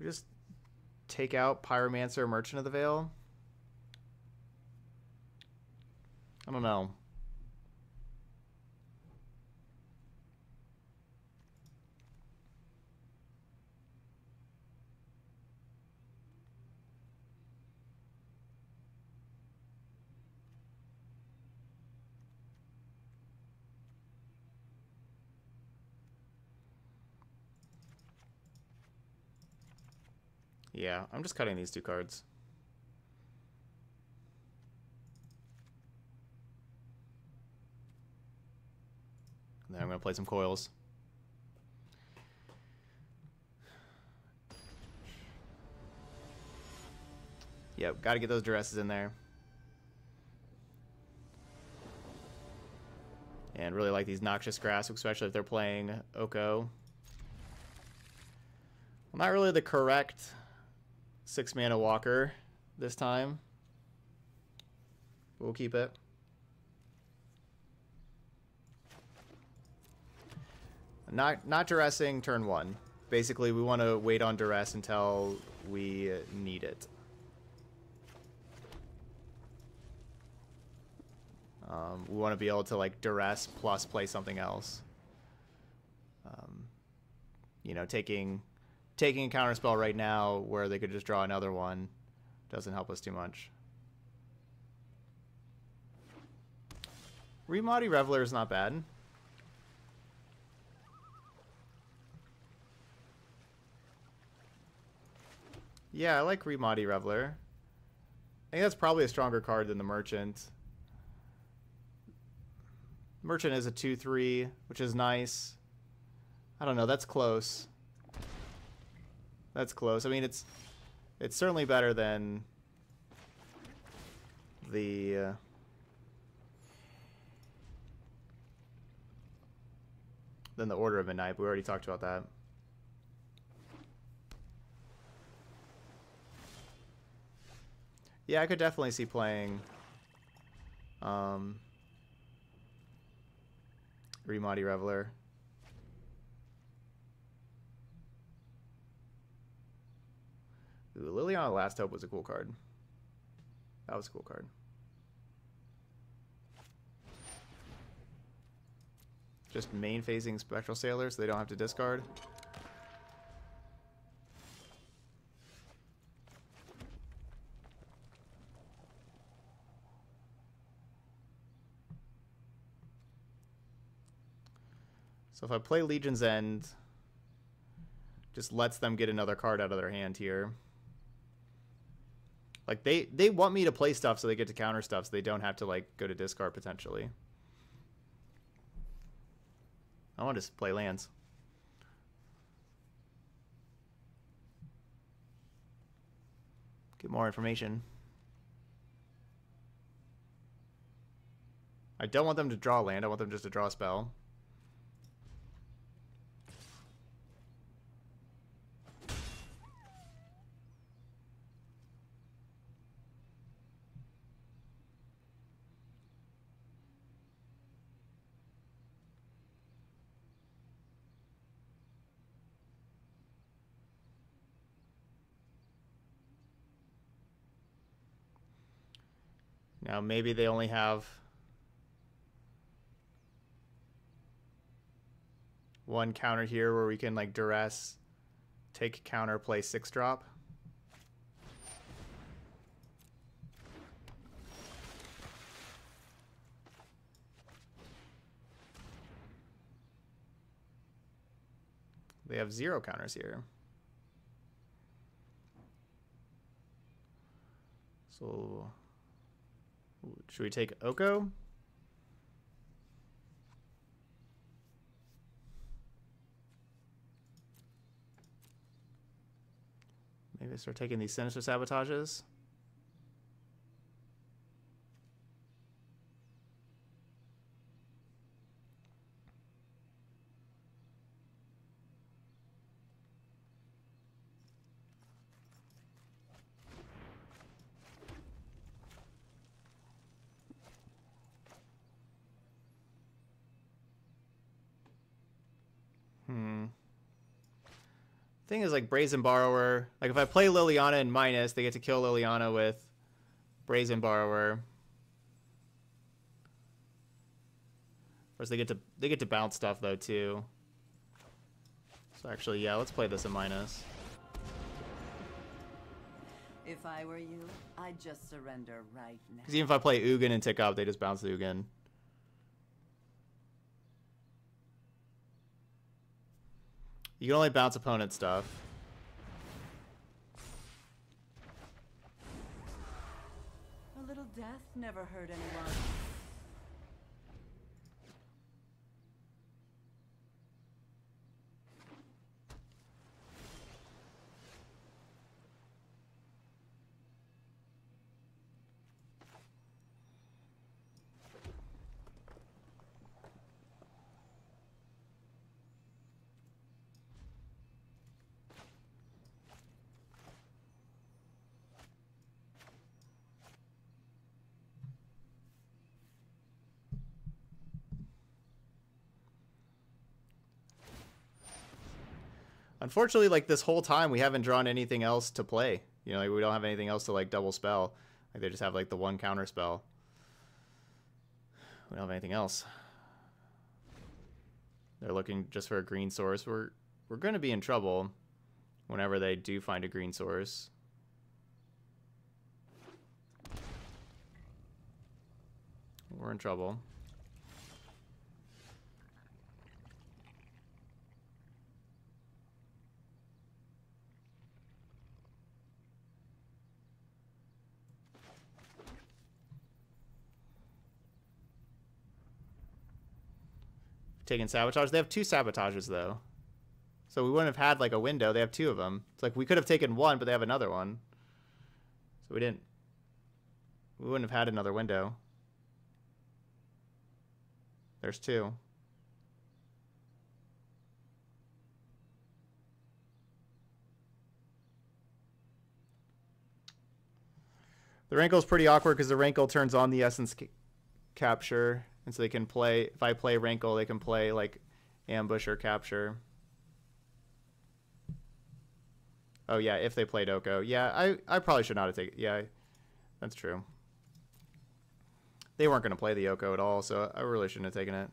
We just take out Pyromancer, Merchant of the Vale. I don't know. Yeah, I'm just cutting these two cards. And then I'm going to play some coils. Yep, got to get those Duresses in there. And really like these Noxious Grasp, especially if they're playing Oko. Well, not really the correct... 6 mana walker this time. We'll keep it. Not duressing turn one. Basically, we want to wait on Duress until we need it. We want to be able to like Duress plus play something else. you know, taking a counterspell right now where they could just draw another one doesn't help us too much. Remoddy Reveler is not bad. Yeah, I like Remoddy Reveler. I think that's probably a stronger card than the Merchant. Merchant is a 2-3, which is nice. I don't know, that's close. That's close. I mean, it's certainly better than the... than the Order of Midnight, but we already talked about that. Yeah, I could definitely see playing Remoddy Reveler. Ooh, Liliana Last Hope was a cool card. That was a cool card. Just main phasing Spectral Sailor so they don't have to discard. So if I play Legion's End, just lets them get another card out of their hand here. Like they want me to play stuff so they get to counter stuff so they don't have to like go to discard potentially. I want to just play lands. Get more information. I don't want them to draw land. I want them just to draw a spell. Now, maybe they only have one counter here where we can, like, duress, take counter, play 6-drop. They have 0 counters here. So... should we take Oko? Maybe start taking these Sinister Sabotages. Thing is, like, Brazen Borrower, like if I play Liliana in minus, they get to kill Liliana with Brazen Borrower. Of course, they get to bounce stuff though too. So actually, yeah, let's play this in minus. If I were you, I'd just surrender right now. Because even if I play Ugin and tick up, they just bounce the Ugin. You can only bounce opponent stuff. A little death never hurt anyone. Unfortunately, like, this whole time, we haven't drawn anything else to play. You know, like, we don't have anything else to, like, double spell. Like, they just have, like, the one counter spell. We don't have anything else. They're looking just for a green source. We're We're going to be in trouble whenever they do find a green source. We're in trouble. Taking sabotage. They have two sabotages though, so we wouldn't have had like a window. They have two of them. It's like we could have taken one, but they have another one, so we didn't. We wouldn't have had another window. There's two. The Rankle's pretty awkward because the Rankle turns on the essence capture. And so they can play, if I play Rankle, they can play like ambush or capture. Oh yeah, if they played Oko. Yeah, I probably should not have taken, yeah, that's true. They weren't going to play the Oko at all, so I really shouldn't have taken it.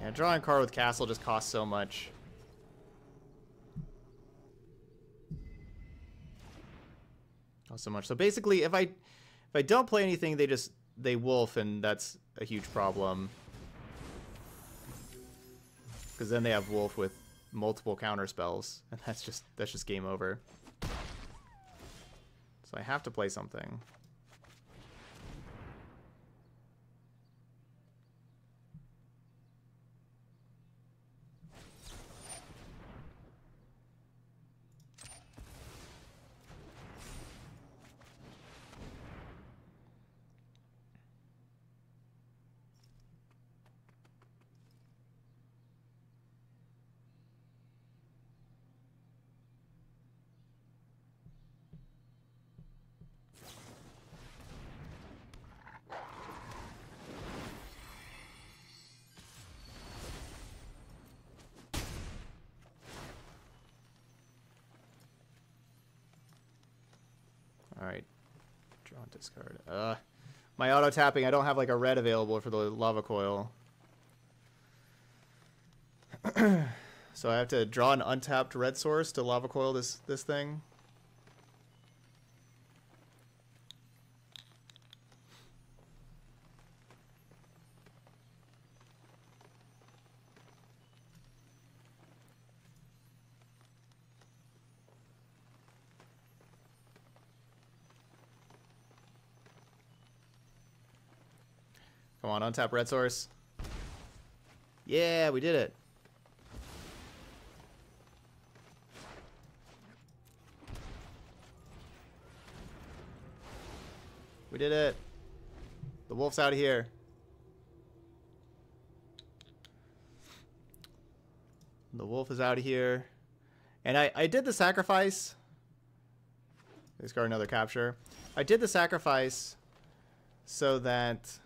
Yeah, drawing a card with Castle just costs so much. Costs so much. So basically, if I don't play anything, they wolf, and that's a huge problem. Because then they have wolf with multiple counter spells, and that's just game over. So I have to play something. Discard. My auto tapping. I don't have like a red available for the lava coil, so I have to draw an untapped red source to lava coil this thing. Come on, untap red source. Yeah, we did it. We did it. The wolf's out of here. The wolf is out of here. And I did the sacrifice. Let's guard another capture. I did the sacrifice so that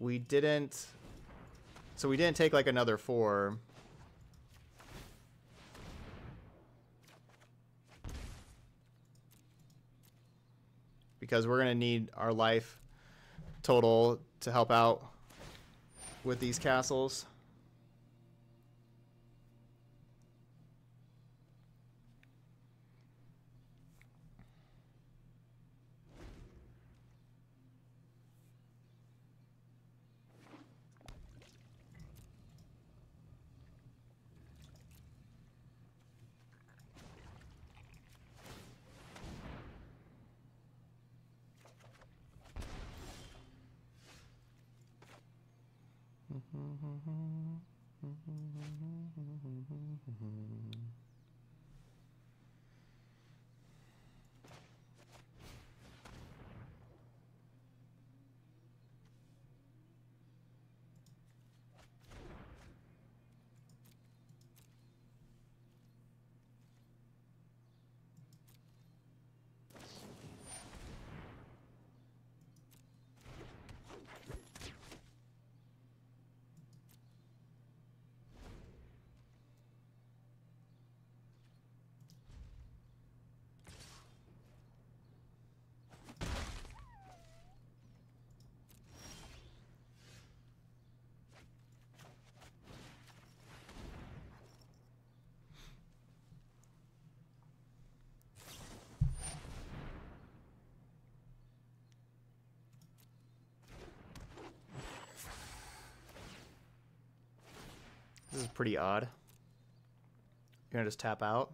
we didn't take like another four. Because we're gonna need our life total to help out with these castles. This is pretty odd. You're gonna just tap out.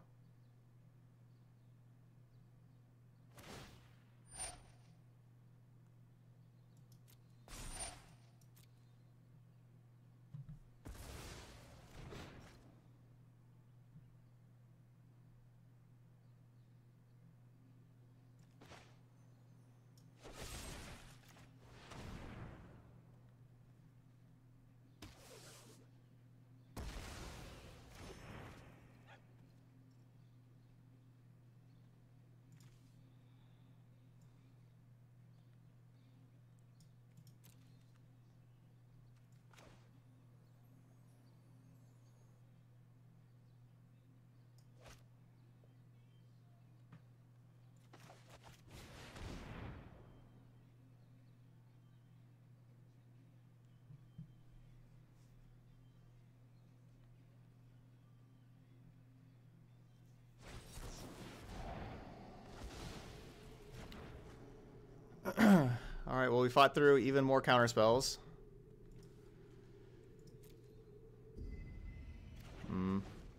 All right, well, we fought through even more counter spells.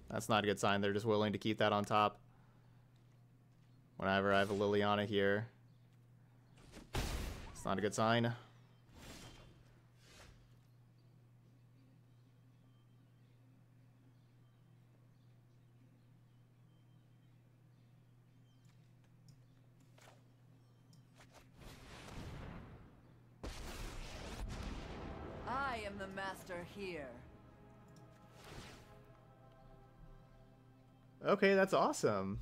That's not a good sign. They're just willing to keep that on top. Whenever I have a Liliana here, it's not a good sign. Here. Okay, that's awesome.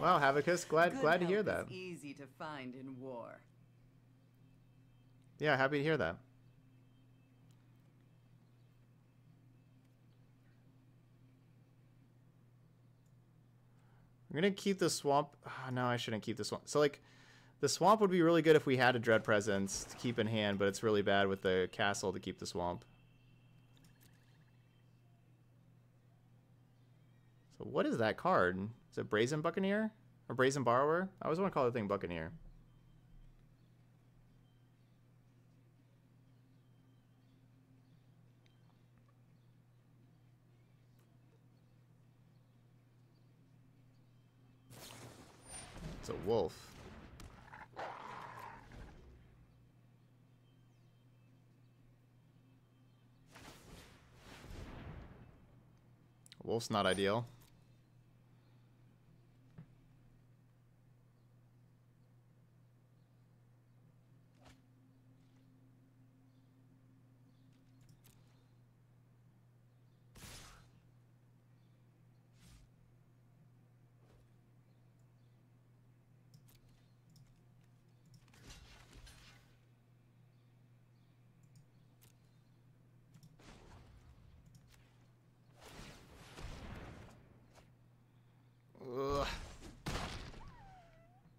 Wow, Havicus, glad to hear that. Easy to find in war. Yeah, happy to hear that. I'm gonna keep the swamp. Oh, no, I shouldn't keep the swamp. So like, the swamp would be really good if we had a Dread Presence to keep in hand, but it's really bad with the castle to keep the swamp. So what is that card? Is it Brazen Buccaneer? Or Brazen Borrower? I always want to call the thing Buccaneer. It's a wolf. Wolf's not ideal.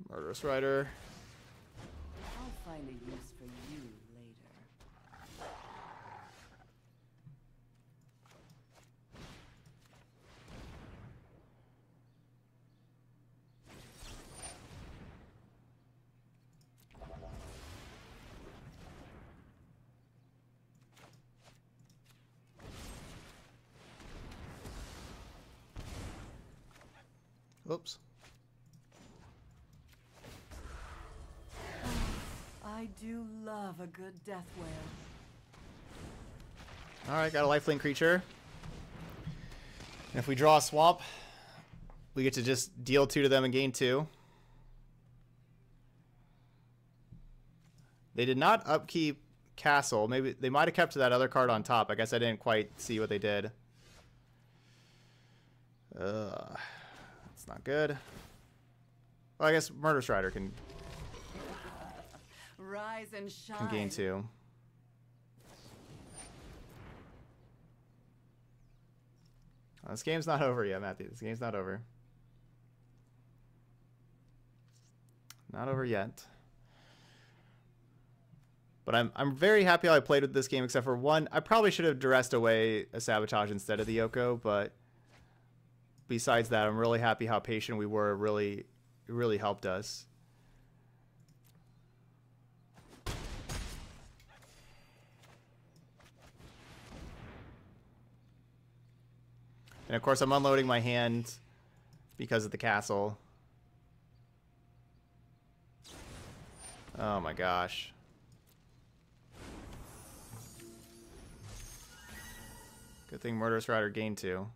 Murderous Rider. I'll find a use for you later. Oops. I do love a good death whale. Alright, got a lifelink creature. And if we draw a swamp, we get to just deal 2 to them and gain 2. They did not upkeep Castle. Maybe they might have kept that other card on top. I guess I didn't quite see what they did. That's not good. Well, I guess Murderous Rider can... Rise and shine. Can gain 2. Oh, this game's not over yet, Matthew. This game's not over. Not over yet. But I'm very happy how I played with this game, except for one. I probably should have duressed away a Sabotage instead of the Oko, but besides that, I'm really happy how patient we were. It really helped us. And of course I'm unloading my hand because of the castle. Oh my gosh. Good thing Murderous Rider gained 2.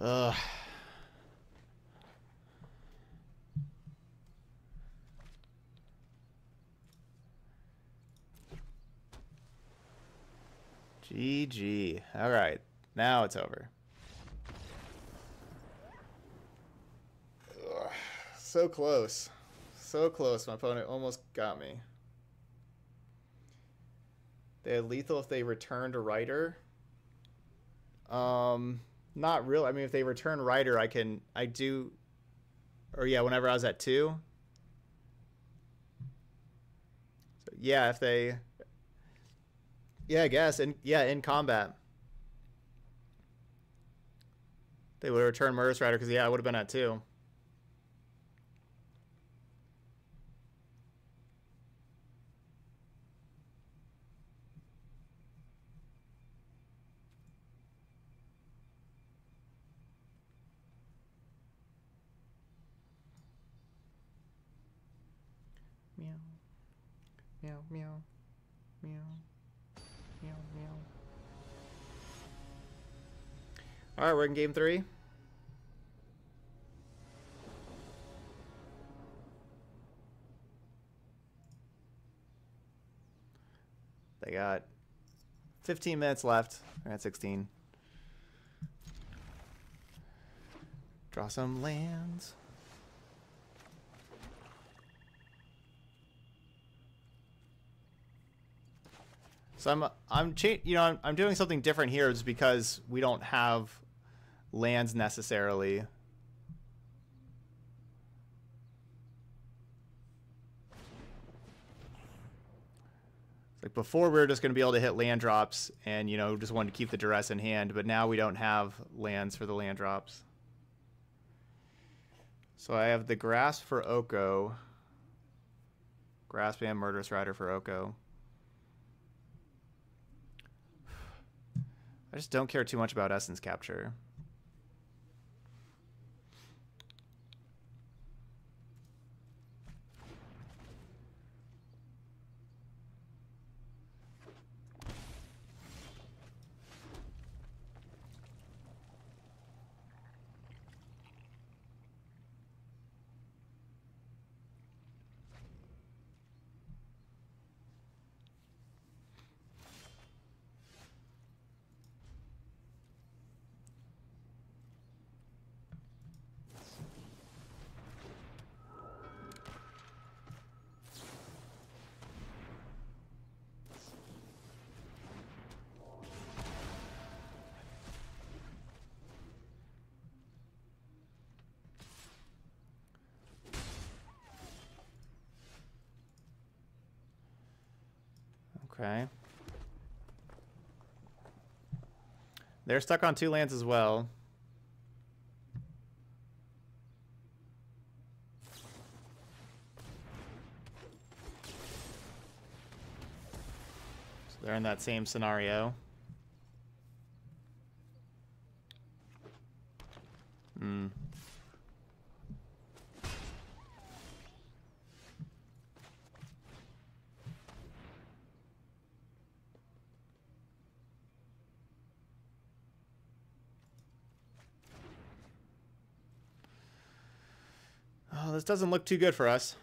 Ugh. GG. Alright. Now it's over. Ugh. So close. So close. My opponent almost got me. They had lethal if they returned a Rider. Not real. I mean, if they return Rider, I do. Or yeah, whenever I was at 2. So, yeah, if they. Yeah, I guess. And yeah, in combat, they would return Murderous Rider because yeah, I would have been at 2. Meow, meow, meow, meow, meow. All right, we're in game 3. They got 15 minutes left. We're at 16. Draw some lands. So I'm doing something different here just because we don't have lands necessarily. Like before we were just going to be able to hit land drops and you know just wanted to keep the duress in hand, but now we don't have lands for the land drops. So I have the Grasp for Oko. Grasp and Murderous Rider for Oko. I just don't care too much about Essence Capture. Okay. They're stuck on 2 lands as well. So they're in that same scenario. Hmm. This doesn't look too good for us.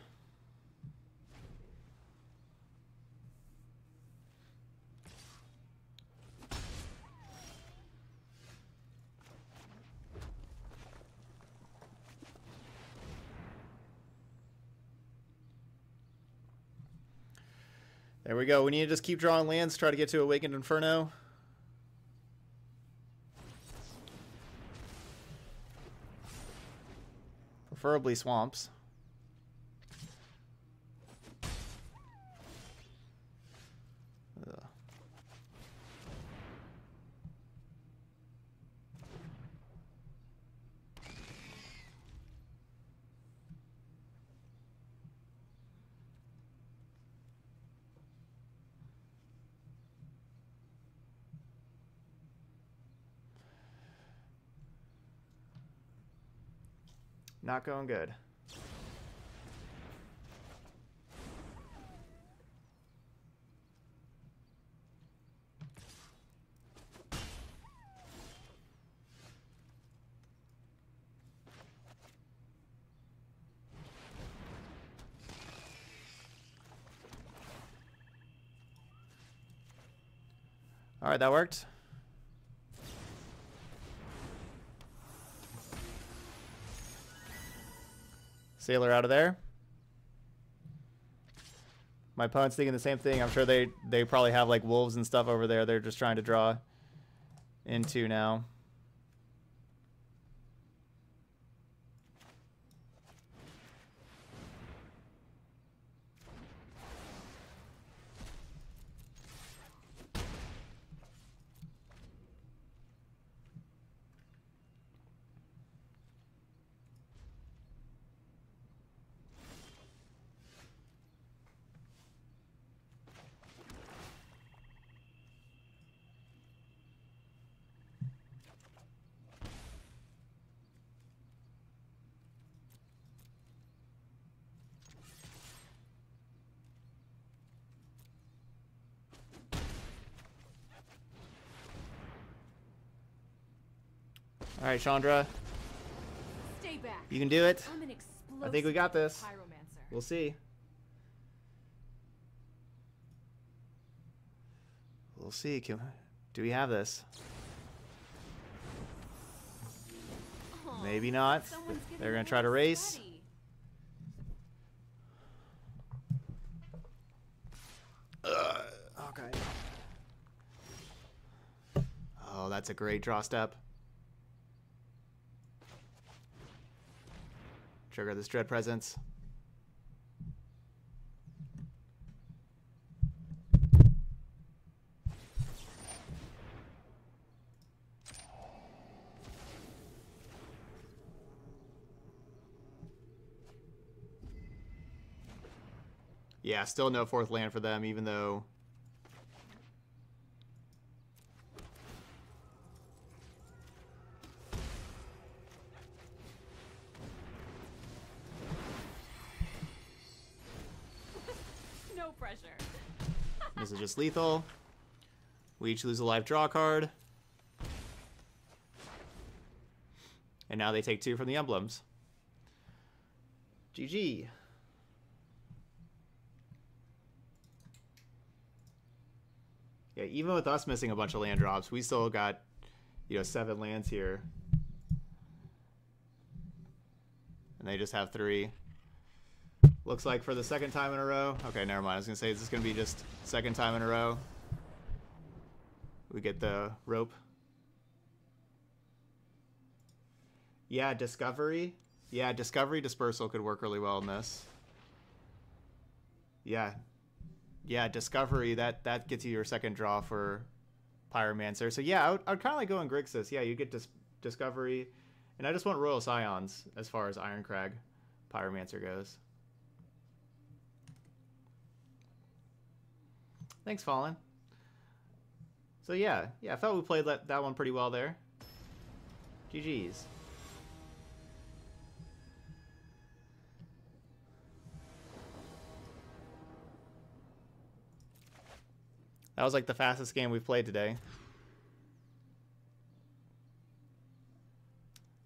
There we go. We need to just keep drawing lands, try to get to Awakened Inferno. Preferably swamps. Ugh. Not going good. Alright, that worked. Sailor out of there. My opponent's thinking the same thing. I'm sure they probably have like wolves and stuff over there. They're just trying to draw into now. All right, Chandra. Stay back. You can do it. I think we got this. We'll see. We'll see. Do we have this? Aww, maybe not. They're going to try to race. Okay. Oh, that's a great draw step. Trigger this Dread Presence. Yeah, still no fourth land for them, even though... This is just lethal. We each lose a live draw card. And now they take two from the emblems. GG. Yeah, even with us missing a bunch of land drops, we still got, you know, 7 lands here. And they just have 3. Looks like for the second time in a row. Okay, never mind. I was going to say, is this going to be just second time in a row? We get the rope. Yeah, discovery. Yeah, discovery dispersal could work really well in this. Yeah. Yeah, discovery. That gets you your second draw for Pyromancer. So yeah, I would kind of like go in Grixis. Yeah, you get discovery. And I just want Royal Scions as far as Irencrag Pyromancer goes. Thanks, Fallen. So yeah, I felt we played that one pretty well there. GG's. That was like the fastest game we've played today.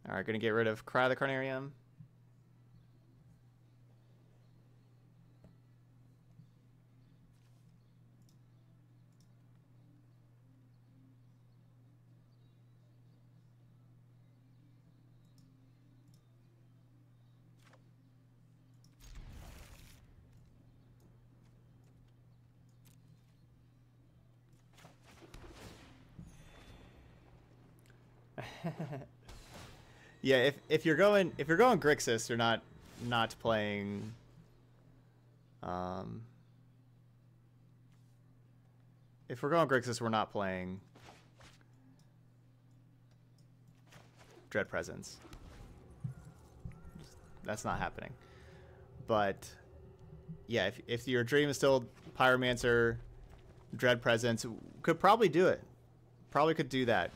All right, gonna get rid of Cry of the Carnarium. Yeah, if you're going Grixis, you're not playing if we're going Grixis, we're not playing Dread Presence. That's not happening. But yeah, if your dream is still Pyromancer, Dread Presence, could probably do it. Probably could do that.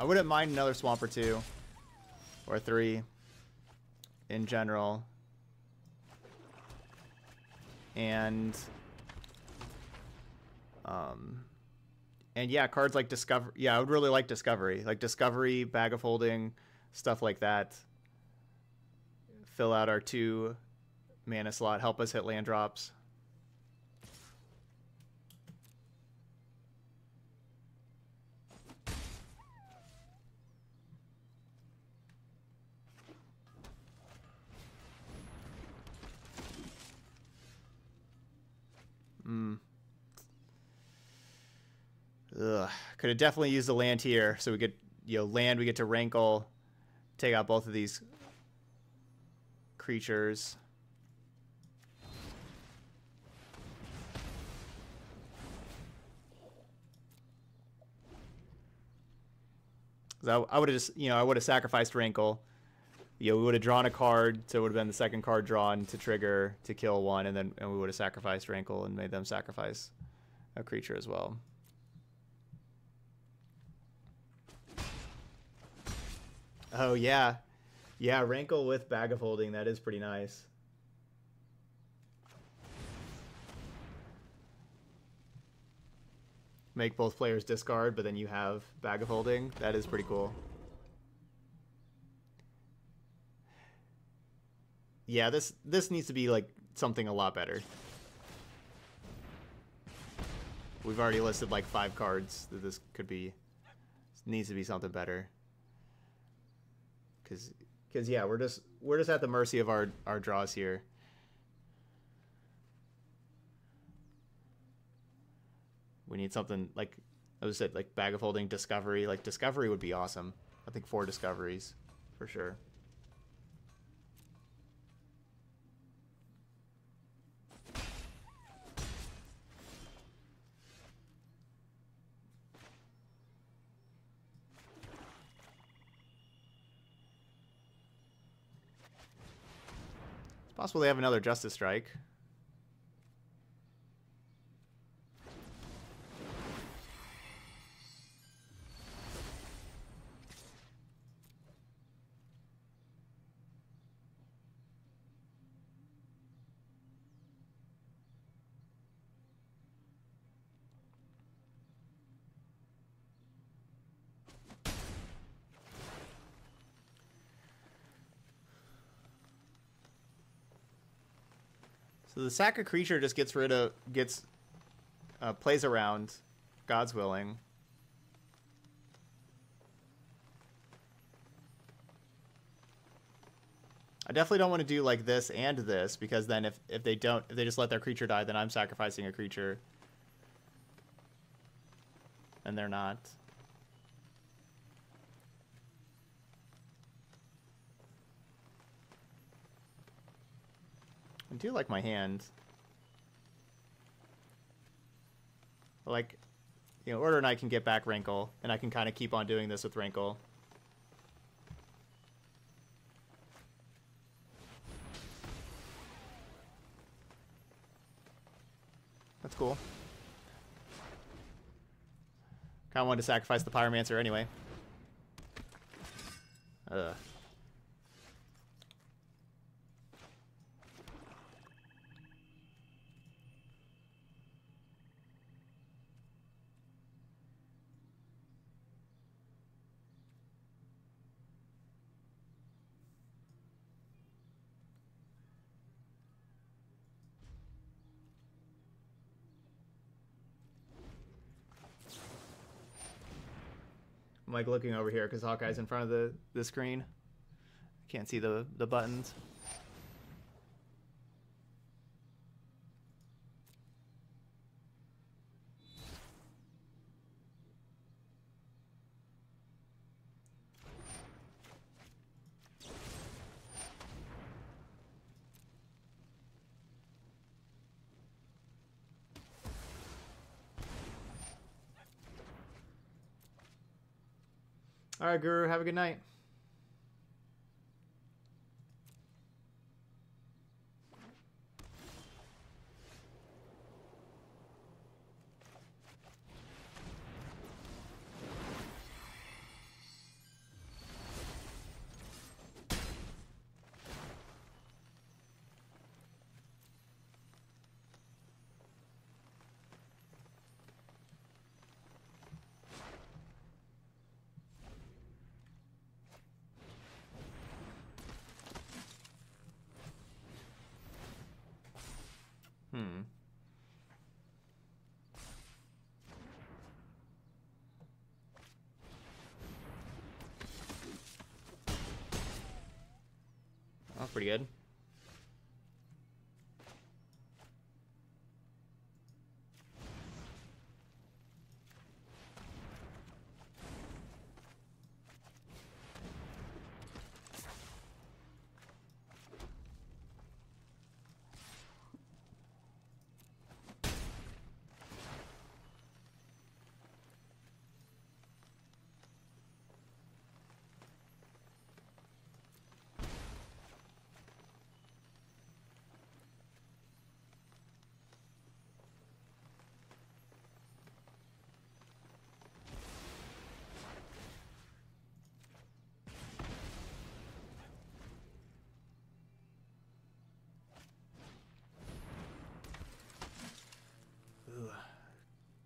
I wouldn't mind another swamp or 2. Or 3. in general. And yeah, cards like Discovery. Yeah, I would really like Discovery. Like Discovery, Bag of Holding, stuff like that. Fill out our 2 mana slot. Help us hit land drops. Ugh. Could have definitely used the land here, so we could, you know, land. We get to Rankle, take out both of these creatures. So I would have just, you know, I would have sacrificed Rankle. You know, we would have drawn a card, so it would have been the second card drawn to trigger to kill one, and then we would have sacrificed Rankle and made them sacrifice a creature as well. Oh, yeah. Yeah, Rankle with Bag of Holding. That is pretty nice. Make both players discard, but then you have Bag of Holding. That is pretty cool. Yeah, this needs to be, like, something a lot better. We've already listed, like, 5 cards that this could be. This needs to be something better. Because yeah, we're just at the mercy of our draws here. We need something like I was said, like Bag of Holding, Discovery. Like Discovery would be awesome. I think 4 discoveries for sure. Possible they have another Justice Strike. So the sack of creature just gets rid of plays around God's Willing. I definitely don't want to do like this and this, because then if they just let their creature die, then I'm sacrificing a creature. And they're not. I do like my hand. Like, you know, Order and I can get back Rankle, and I can kind of keep on doing this with Rankle. That's cool. Kind of wanted to sacrifice the Pyromancer anyway. Ugh. I'm like looking over here because Hawkeye's in front of the screen. I can't see the buttons. All right, Guru, have a good night. pretty good.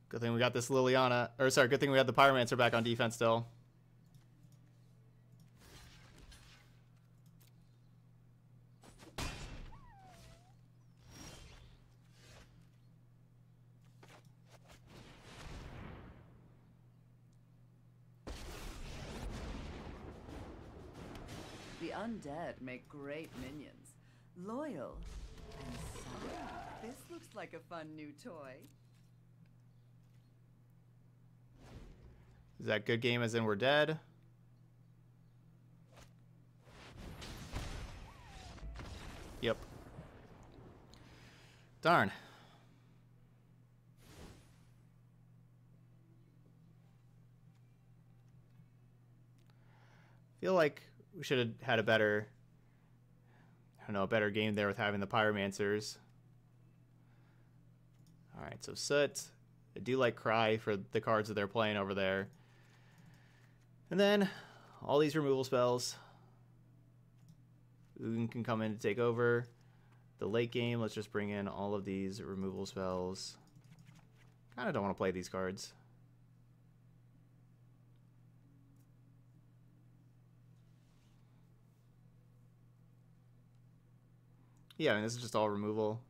Good thing we got this Liliana, or sorry, good thing we got the Pyromancer back on defense still. The undead make great minions, loyal and solid. This looks like a fun new toy. Is that good game as in we're dead? Yep. Darn. Feel like we should have had a better, I don't know, a better game there with having the Pyromancers. All right, so Soot. I do like Cry for the cards that they're playing over there. And then all these removal spells. Ugin can come in to take over. The late game, let's just bring in all of these removal spells. Kind of don't want to play these cards. Yeah, I mean, this is just all removal.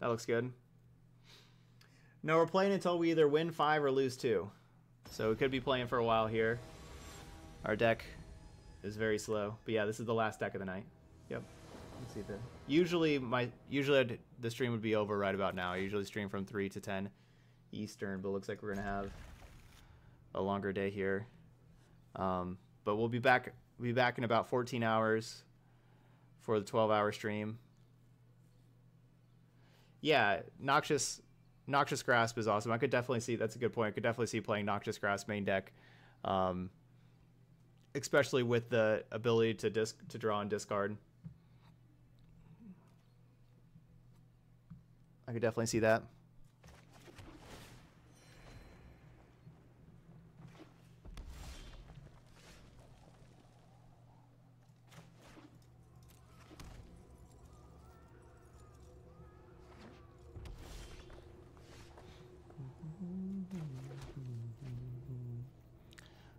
That looks good. No, we're playing until we either win 5 or lose 2. So we could be playing for a while here. Our deck is very slow. But yeah, this is the last deck of the night. Yep. Let's see the... Usually the stream would be over right about now. I usually stream from 3 to 10 Eastern, but it looks like we're going to have a longer day here. But we'll be back in about 14 hours for the 12-hour stream. Yeah, Noxious Grasp is awesome. I could definitely see, that's a good point. I could definitely see playing Noxious Grasp main deck, especially with the ability to draw and discard. I could definitely see that.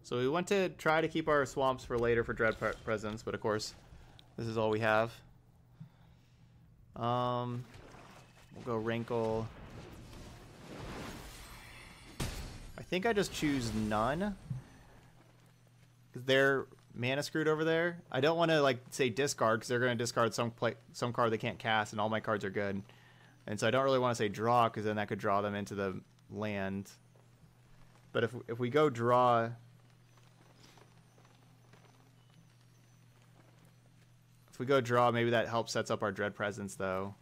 So we want to try to keep our swamps for later for Dread Presence, but of course, this is all we have. We'll go Rankle. I think I just choose none, because they're mana screwed over there. I don't want to like say discard, because they're going to discard some card they can't cast, and all my cards are good. And so I don't really want to say draw, because then that could draw them into the land. But if we go draw. If we go draw, maybe that helps sets up our Dread Presence, though.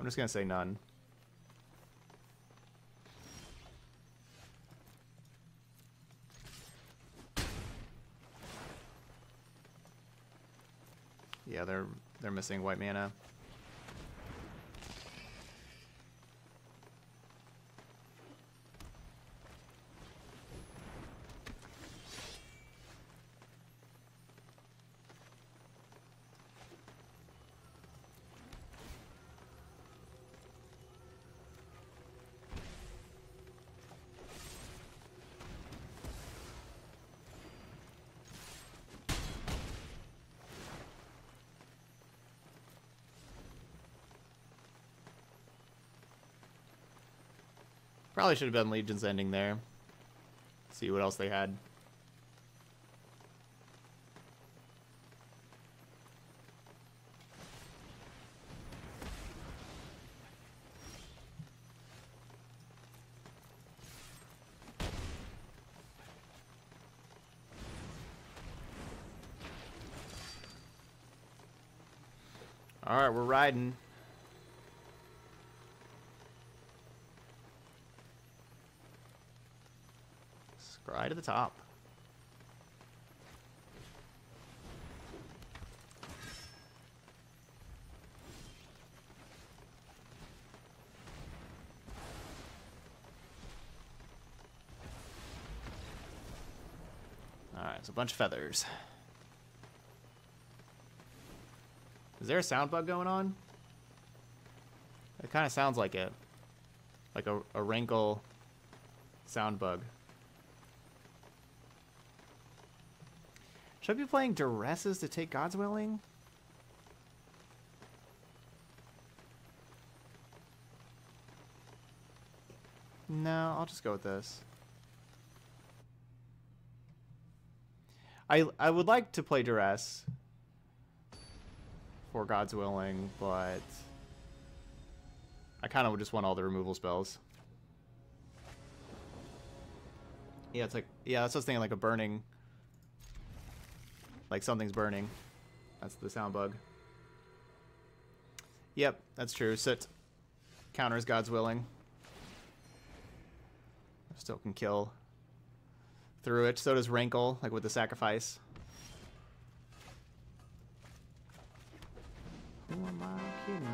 I'm just going to say none. Yeah, they're missing white mana. Probably should have been Legion's Ending there. See what else they had. Alright, we're riding. Scry to the top. Alright, it's a bunch of feathers. Is there a sound bug going on? It kind of sounds like it. Like a Rankle sound bug. Should I be playing Duresses to take God's Willing? No, I'll just go with this. I would like to play Duress for God's Willing, but I kind of just want all the removal spells. Yeah, it's like, yeah, that's what I was thinking, like a burning. Like something's burning. That's the sound bug. Yep, that's true. So it counters God's Willing. Still can kill through it. So does Rankle, like with the sacrifice. Who am I kidding?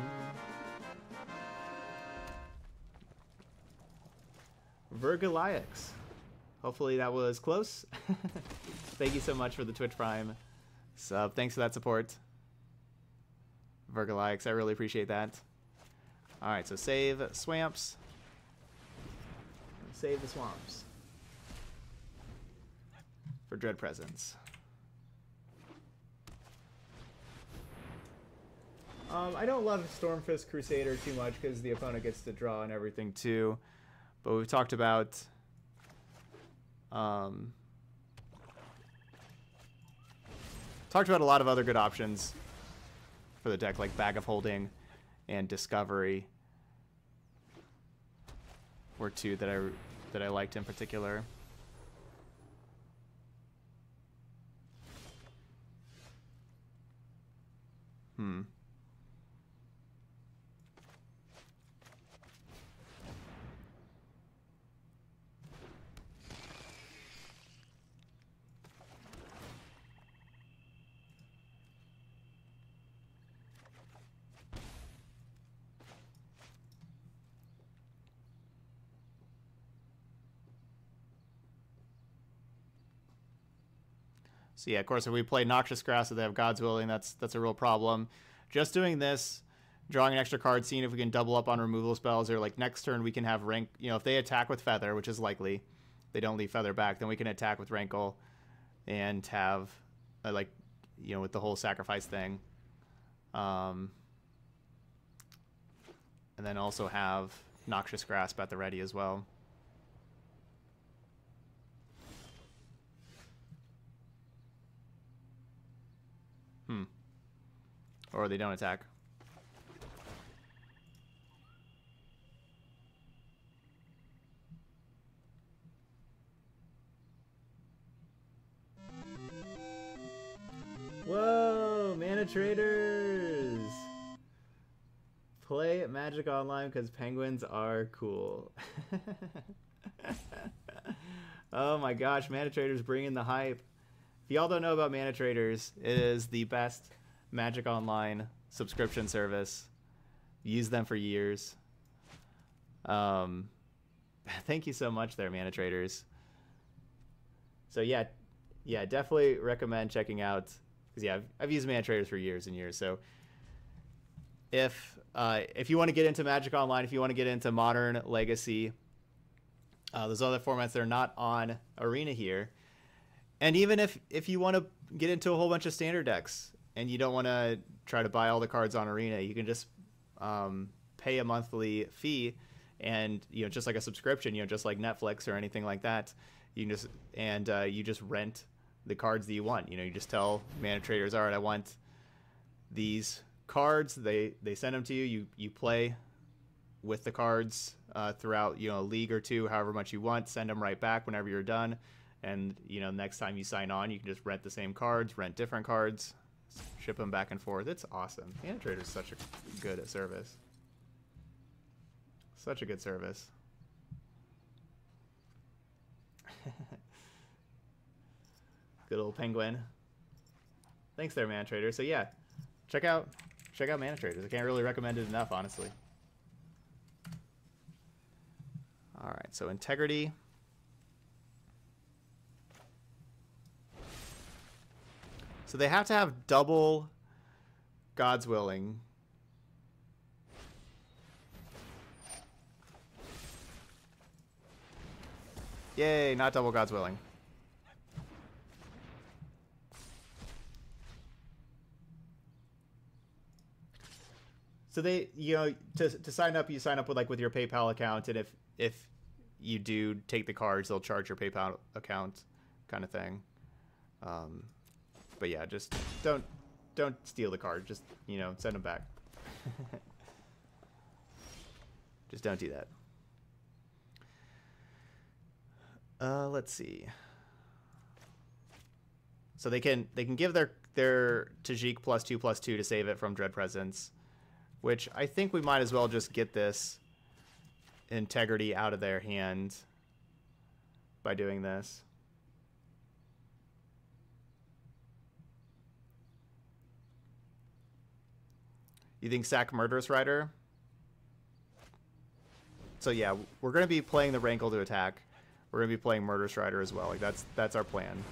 Vergiliax. Hopefully that was close. Thank you so much for the Twitch Prime sub. Thanks for that support, Vergiliax. I really appreciate that. All right, so save swamps. Save the swamps for Dread Presence. I don't love Stormfist Crusader too much because the opponent gets to draw and everything too. But we've talked about a lot of other good options for the deck, like Bag of Holding and Discovery were two that I liked in particular. So yeah, of course, if we play Noxious Grasp, if they have God's Willing, that's a real problem. Just doing this, drawing an extra card, seeing if we can double up on removal spells, or like next turn we can have Rank. You know, if they attack with Feather, which is likely, they don't leave Feather back, then we can attack with Rankle, and have like, you know, with the whole sacrifice thing, and then also have Noxious Grasp at the ready as well. Or they don't attack. Whoa, mana traders! Play Magic Online because penguins are cool. Oh my gosh, mana traders bring in the hype. If y'all don't know about mana traders, it is the best Magic Online subscription service. Used them for years. Thank you so much there, Mana Traders. So yeah, definitely recommend checking out, because yeah, I've used Mana Traders for years and years. So if you want to get into Magic Online, if you want to get into Modern, Legacy, those other formats that are not on Arena here, and even if you want to get into a whole bunch of standard decks, and you don't want to try to buy all the cards on Arena, you can just pay a monthly fee, and you know, just like a subscription, you know, just like Netflix or anything like that, you can just you just rent the cards that you want. You know, you just tell Mana Traders, all right, I want these cards. They send them to you. You play with the cards throughout, you know, a league or two, however much you want. Send them right back whenever you're done, and you know, next time you sign on, you can just rent the same cards, rent different cards. ship them back and forth. It's awesome. Hand Trader is such a good service. Such a good service. Good old penguin. Thanks there, Mana Trader. So yeah, check out Mana Traders. I can't really recommend it enough, honestly. All right, so Integrity. So they have to have double God's Willing. Yay, not double God's Willing. So they, you know, to sign up, you sign up with like with your PayPal account, and if you do take the cards, they'll charge your PayPal account, kind of thing. But yeah, just don't steal the card. Just, you know, send them back. Just don't do that. Let's see. So they can give their Tajik +2/+2 to save it from Dread Presence, which I think we might as well just get this Integrity out of their hand by doing this. You think sack Murderous Rider? So yeah, we're going to be playing the Rankle to attack. We're going to be playing Murderous Rider as well. Like that's our plan.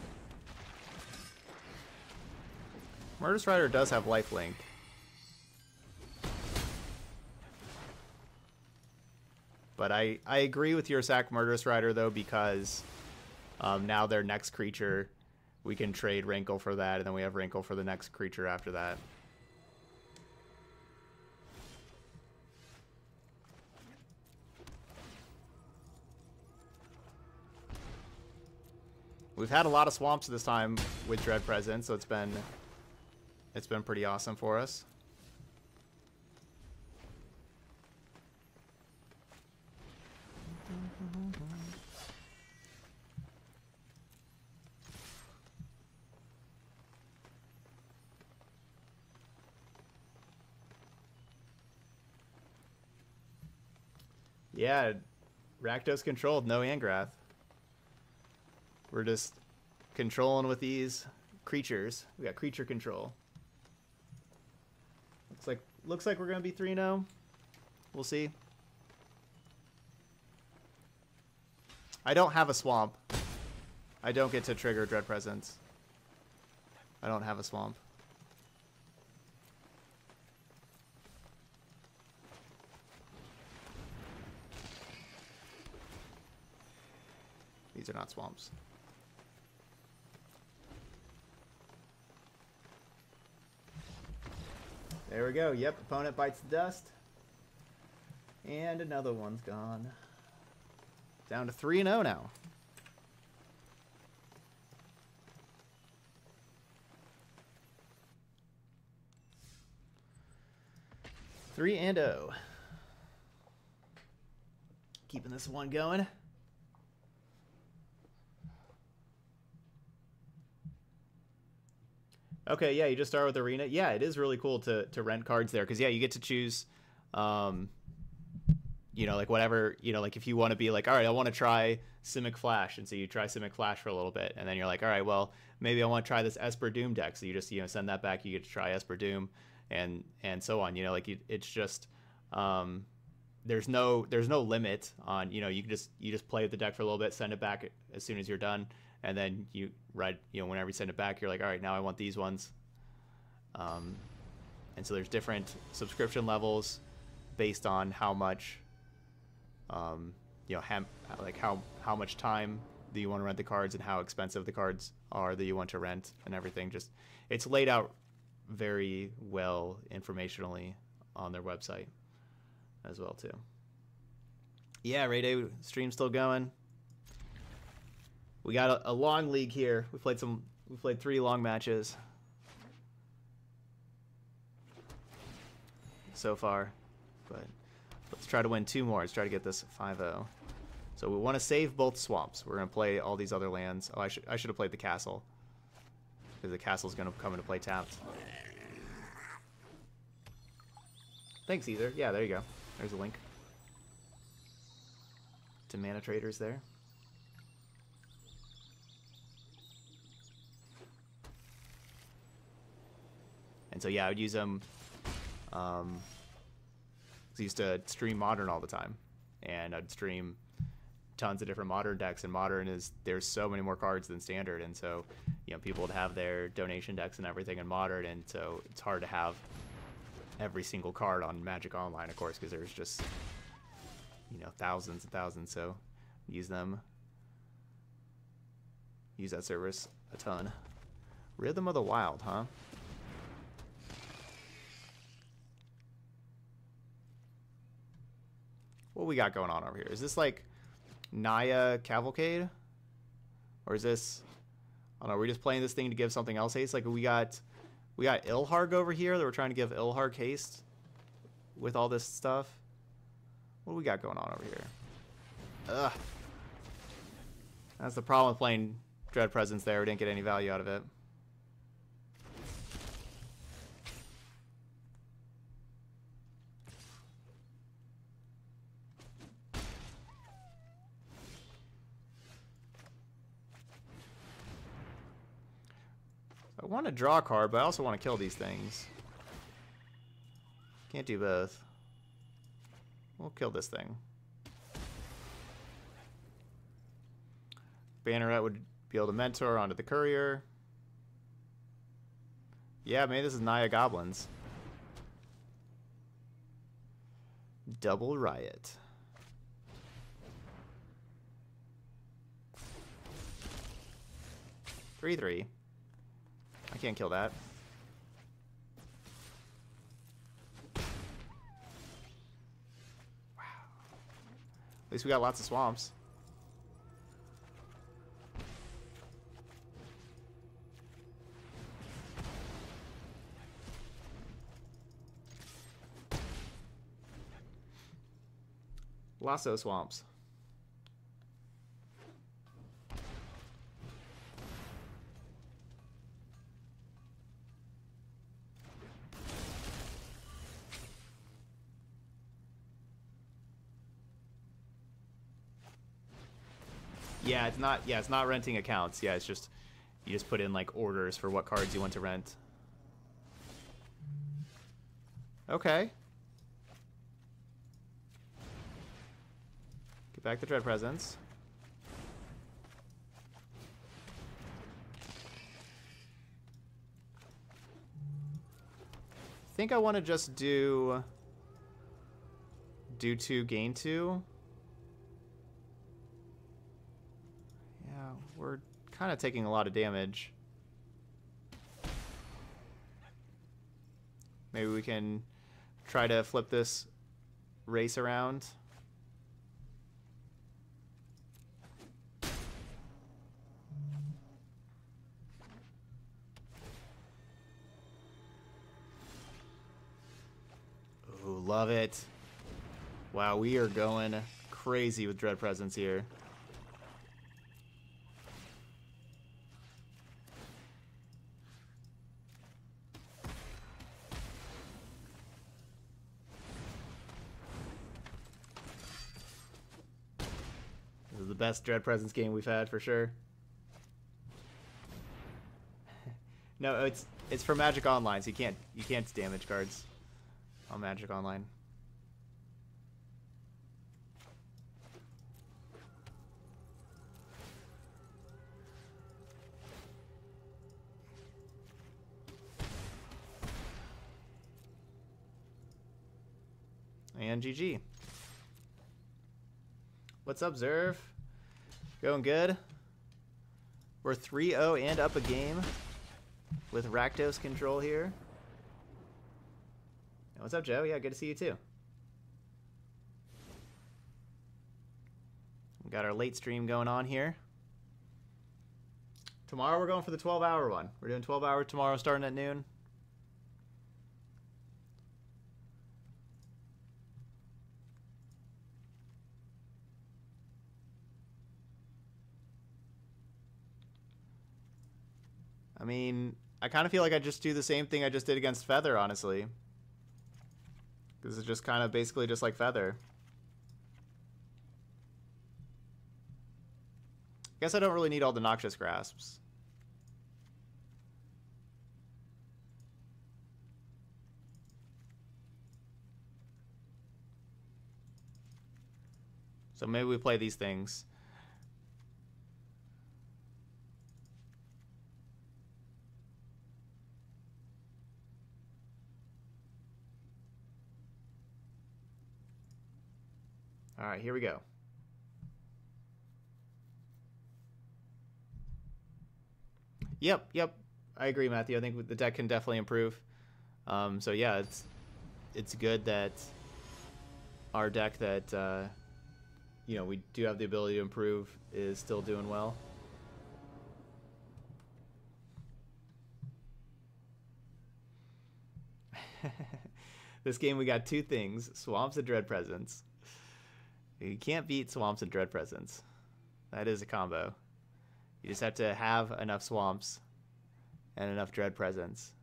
Murderous Rider does have lifelink. But I agree with your sack Murderous Rider though, because now their next creature, we can trade Rankle for that, and then we have Rankle for the next creature after that. We've had a lot of swamps this time with Dread Presence, so it's been pretty awesome for us. Yeah, Rakdos controlled, no Angrath. We're just controlling with these creatures. We got creature control. Looks like we're gonna be 3-0. We'll see. I don't have a swamp. I don't get to trigger Dread Presence. I don't have a swamp. These are not swamps. There we go. Yep, opponent bites the dust. And another one's gone. Down to 3-0 now. Keeping this one going. Okay, yeah, you just start with Arena. Yeah, it is really cool to rent cards there, because yeah, you get to choose, you know, like whatever, you know, like if you want to be like, all right, I want to try Simic Flash, and so you try Simic Flash for a little bit, and then you're like, all right, well, maybe I want to try this Esper Doom deck, so you just, you know, send that back, you get to try Esper Doom, and so on, you know, like it's just, there's no limit on, you know, you just play with the deck for a little bit, send it back as soon as you're done. And then you write, you know, whenever you send it back, you're like, all right, now I want these ones. And so there's different subscription levels based on how much, you know, how much time that you want to rent the cards and how expensive the cards are that you want to rent and everything. Just it's laid out very well informationally on their website as well too. Yeah, Ray Day stream's still going. We got a long league here. We played 3 long matches so far, but let's try to win 2 more. Let's try to get this 5-0. So we want to save both swamps. We're gonna play all these other lands. Oh, I should have played the castle. because the castle's going to come into play tapped. Thanks, Ether. Yeah, there you go. There's a link to Mana Traders there. And so, yeah, I would use them. I used to stream Modern all the time, and I'd stream tons of different Modern decks, and Modern is, there's so many more cards than Standard, and so, you know, people would have their donation decks and everything in Modern, and so it's hard to have every single card on Magic Online, of course, because there's just, you know, thousands and thousands, so use them. Use that service a ton. Rhythm of the Wild, huh? What we got going on over here? Is this like Naya Cavalcade? Or is this, I don't know, we're just playing this thing to give something else haste? Like we got Ilharg over here that we're trying to give Ilharg haste with all this stuff. What do we got going on over here? Ugh. That's the problem with playing Dread Presence there. We didn't get any value out of it. I want to draw a card, but I also want to kill these things. Can't do both. We'll kill this thing. Banneret would be able to mentor onto the courier. Yeah, maybe this is Naya Goblins. Double Riot. Three. I can't kill that. Wow. At least we got lots of swamps. Lasso swamps. Yeah, it's not. Yeah, it's not renting accounts. Yeah, it's just you just put in like orders for what cards you want to rent. Okay. Get back the Dread Presence. I think I want to just do two, gain two. We're kind of taking a lot of damage. Maybe we can try to flip this race around. Ooh, love it. Wow, we are going crazy with Dread Presence here. Best Dread Presence game we've had for sure. No, it's for Magic Online, so you can't damage cards on Magic Online. And GG. What's up, Zerv? Going good. We're 3-0 and up a game with Rakdos control here. And what's up, Joe? Yeah, good to see you too. We got our late stream going on here. Tomorrow we're going for the 12-hour one. We're doing 12-hour tomorrow starting at noon. I mean, I kind of feel like I just do the same thing I just did against Feather, honestly. Because it's just kind of basically just like Feather. I guess I don't really need all the Noxious Grasps. So maybe we play these things. All right, here we go. Yep. I agree, Matthew. I think the deck can definitely improve. So yeah, it's good that our deck that you know, we do have the ability to improve is still doing well. This game we got two things: Swamps and Dread Presence. You can't beat Swamps and Dread Presence. That is a combo. You just have to have enough Swamps and enough Dread Presence.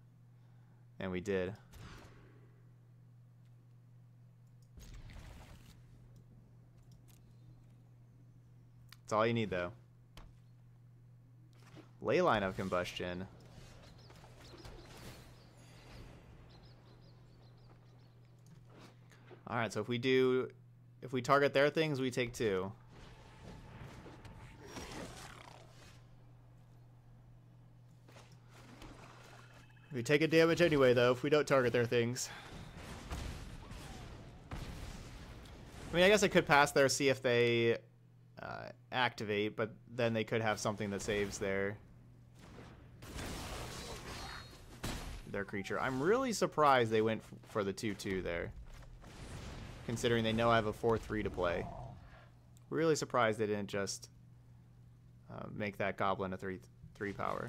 And we did. That's all you need, though. Leyline of Combustion. All right, so if we target their things, we take two. We take a damage anyway, though, if we don't target their things. I mean, I guess I could pass there, see if they activate, but then they could have something that saves their creature. I'm really surprised they went for the 2/2 there, considering they know I have a 4/3 to play. Really surprised they didn't just make that goblin a 3/3 power.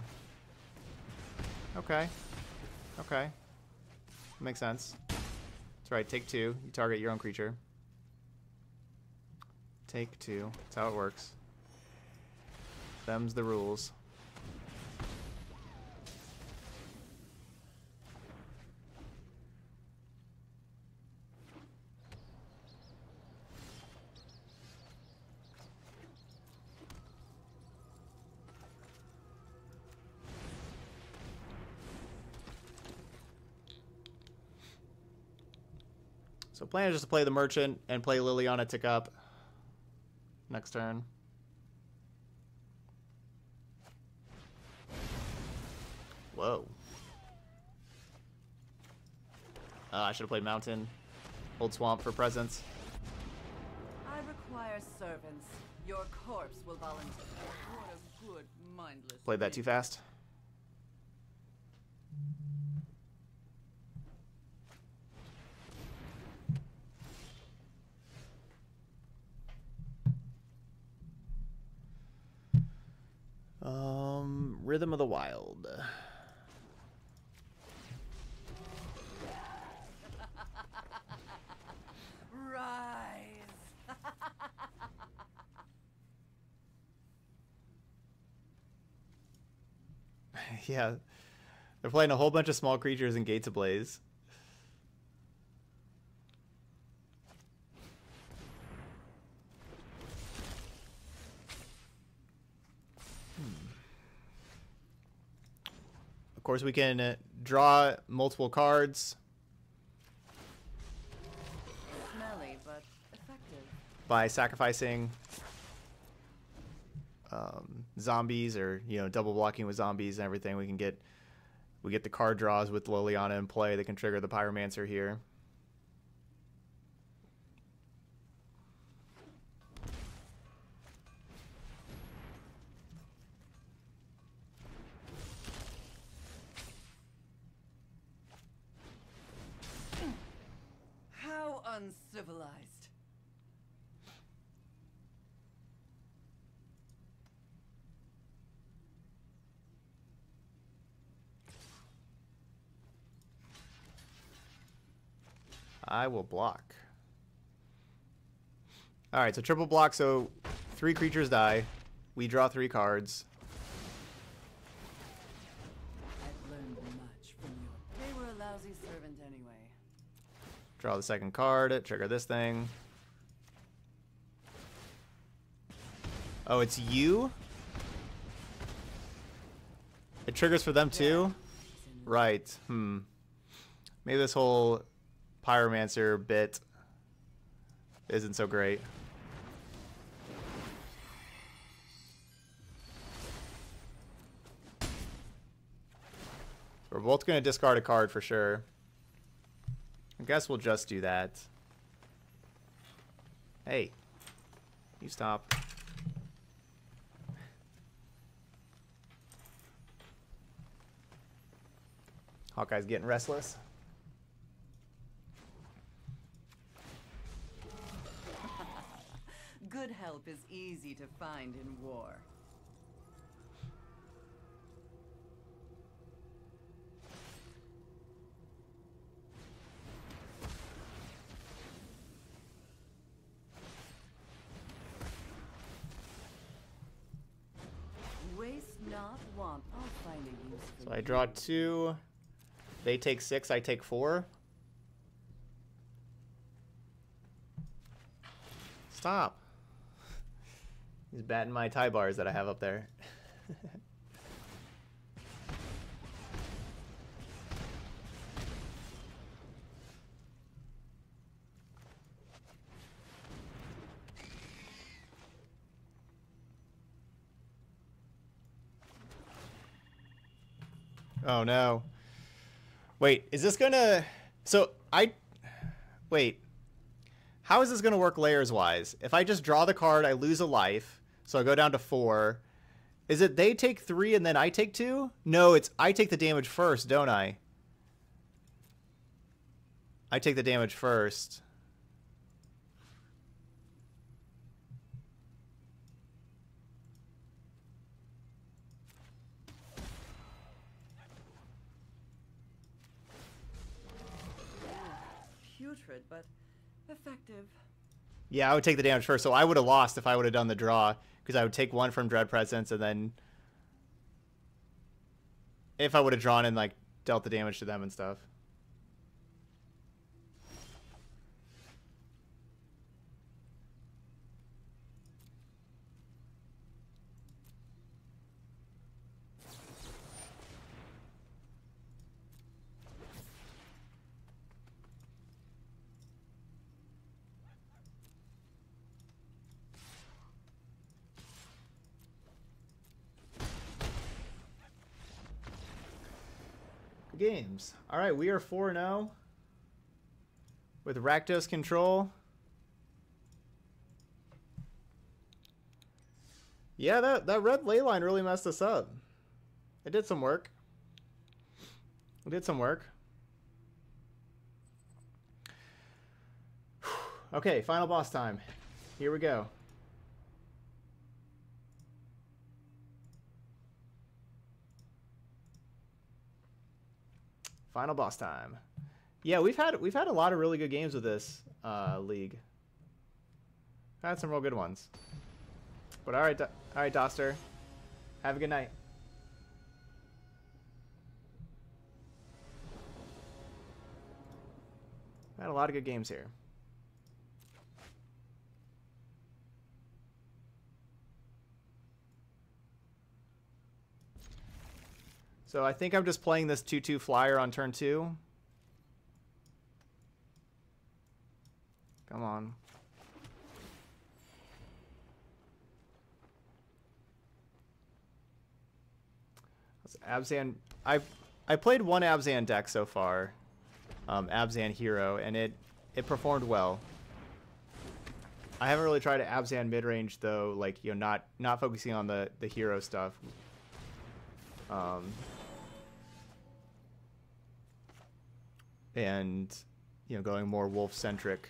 Okay, makes sense. That's right. Take two. You target your own creature. Take two. That's how it works. Them's the rules. So plan is just to play the Merchant and play Liliana tick up next turn. Whoa. I should have played Mountain. Old Swamp for presence. I require servants. Your corpse will volunteer. What a good mindless. Played that too fast. Rhythm of the Wild. Rise. Yeah. They're playing a whole bunch of small creatures and Gates Ablaze. Of course, we can draw multiple cards. Smelly, but effective. By sacrificing zombies, or double blocking with zombies and everything. We get the card draws with Liliana in play that can trigger the Pyromancer here. Uncivilized. I will block. All right, so triple block. So three creatures die. We draw three cards. Draw the second card, trigger this thing. Oh, it's you? It triggers for them too? Right. Hmm. Maybe this whole Pyromancer bit isn't so great. We're both going to discard a card for sure. I guess we'll just do that. Hey. You stop. Hawkeye's getting restless. Good help is easy to find in war. Waste not, want. I'll find a use for you. So I draw two. They take six, I take four. Stop. He's batting my tie bars that I have up there. Oh no. Wait, is this gonna... So, I... Wait. How is this gonna work layers-wise? If I just draw the card, I lose a life, so I go down to four. Is it they take three and then I take two? No, it's I take the damage first, don't I? I take the damage first. But effective. Yeah, I would take the damage first, so I would have lost if I would have done the draw, because I would take one from Dread Presence, and then if I would have drawn and like dealt the damage to them and stuff. Games. All right, we are 4-0 with Rakdos control. Yeah, that red ley line really messed us up. It did some work. It did some work. Okay, final boss time. Here we go. Final boss time. Yeah, we've had a lot of really good games with this league. We've had some real good ones. But all right, Doster. Have a good night. We've had a lot of good games here. So I think I'm just playing this 2-2 flyer on turn 2. Come on. Abzan. I played one Abzan deck so far, Abzan Hero, and it performed well. I haven't really tried an Abzan midrange though, like, you know, not focusing on the hero stuff. And, you know, going more wolf-centric.